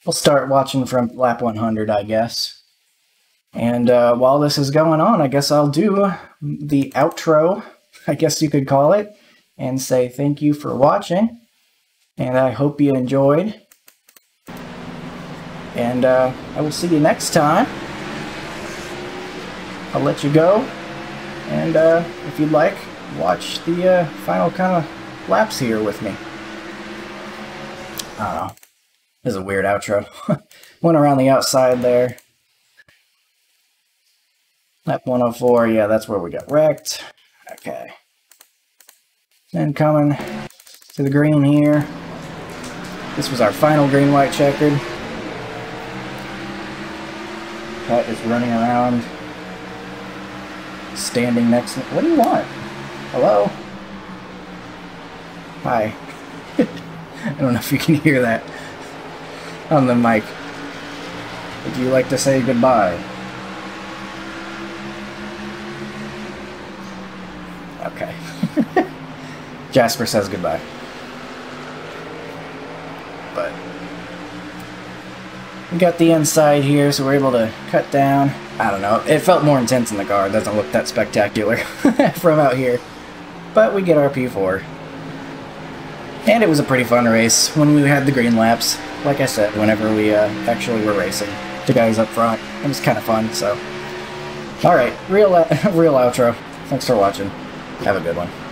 We'll start watching from lap 100, I guess. And while this is going on, I guess I'll do the outro, I guess you could call it, and say thank you for watching, and I hope you enjoyed. And I will see you next time. I'll let you go, and if you'd like, watch the final kind of laps here with me. I don't know. This is a weird outro. Went around the outside there. Lap 104, yeah, that's where we got wrecked. Okay. Then coming to the green here. This was our final green-white checkered. Pat is running around, standing next to me. What do you want? Hello? Hi. I don't know if you can hear that on the mic. Would you like to say goodbye? Okay. Jasper says goodbye. But we got the inside here, so we're able to cut down. I don't know. It felt more intense in the car. It doesn't look that spectacular from out here. But we get our P4. And it was a pretty fun race when we had the green laps. Like I said, whenever we actually were racing, the guys up front. It was kind of fun, so. Alright, real outro. Thanks for watching. Have a good one.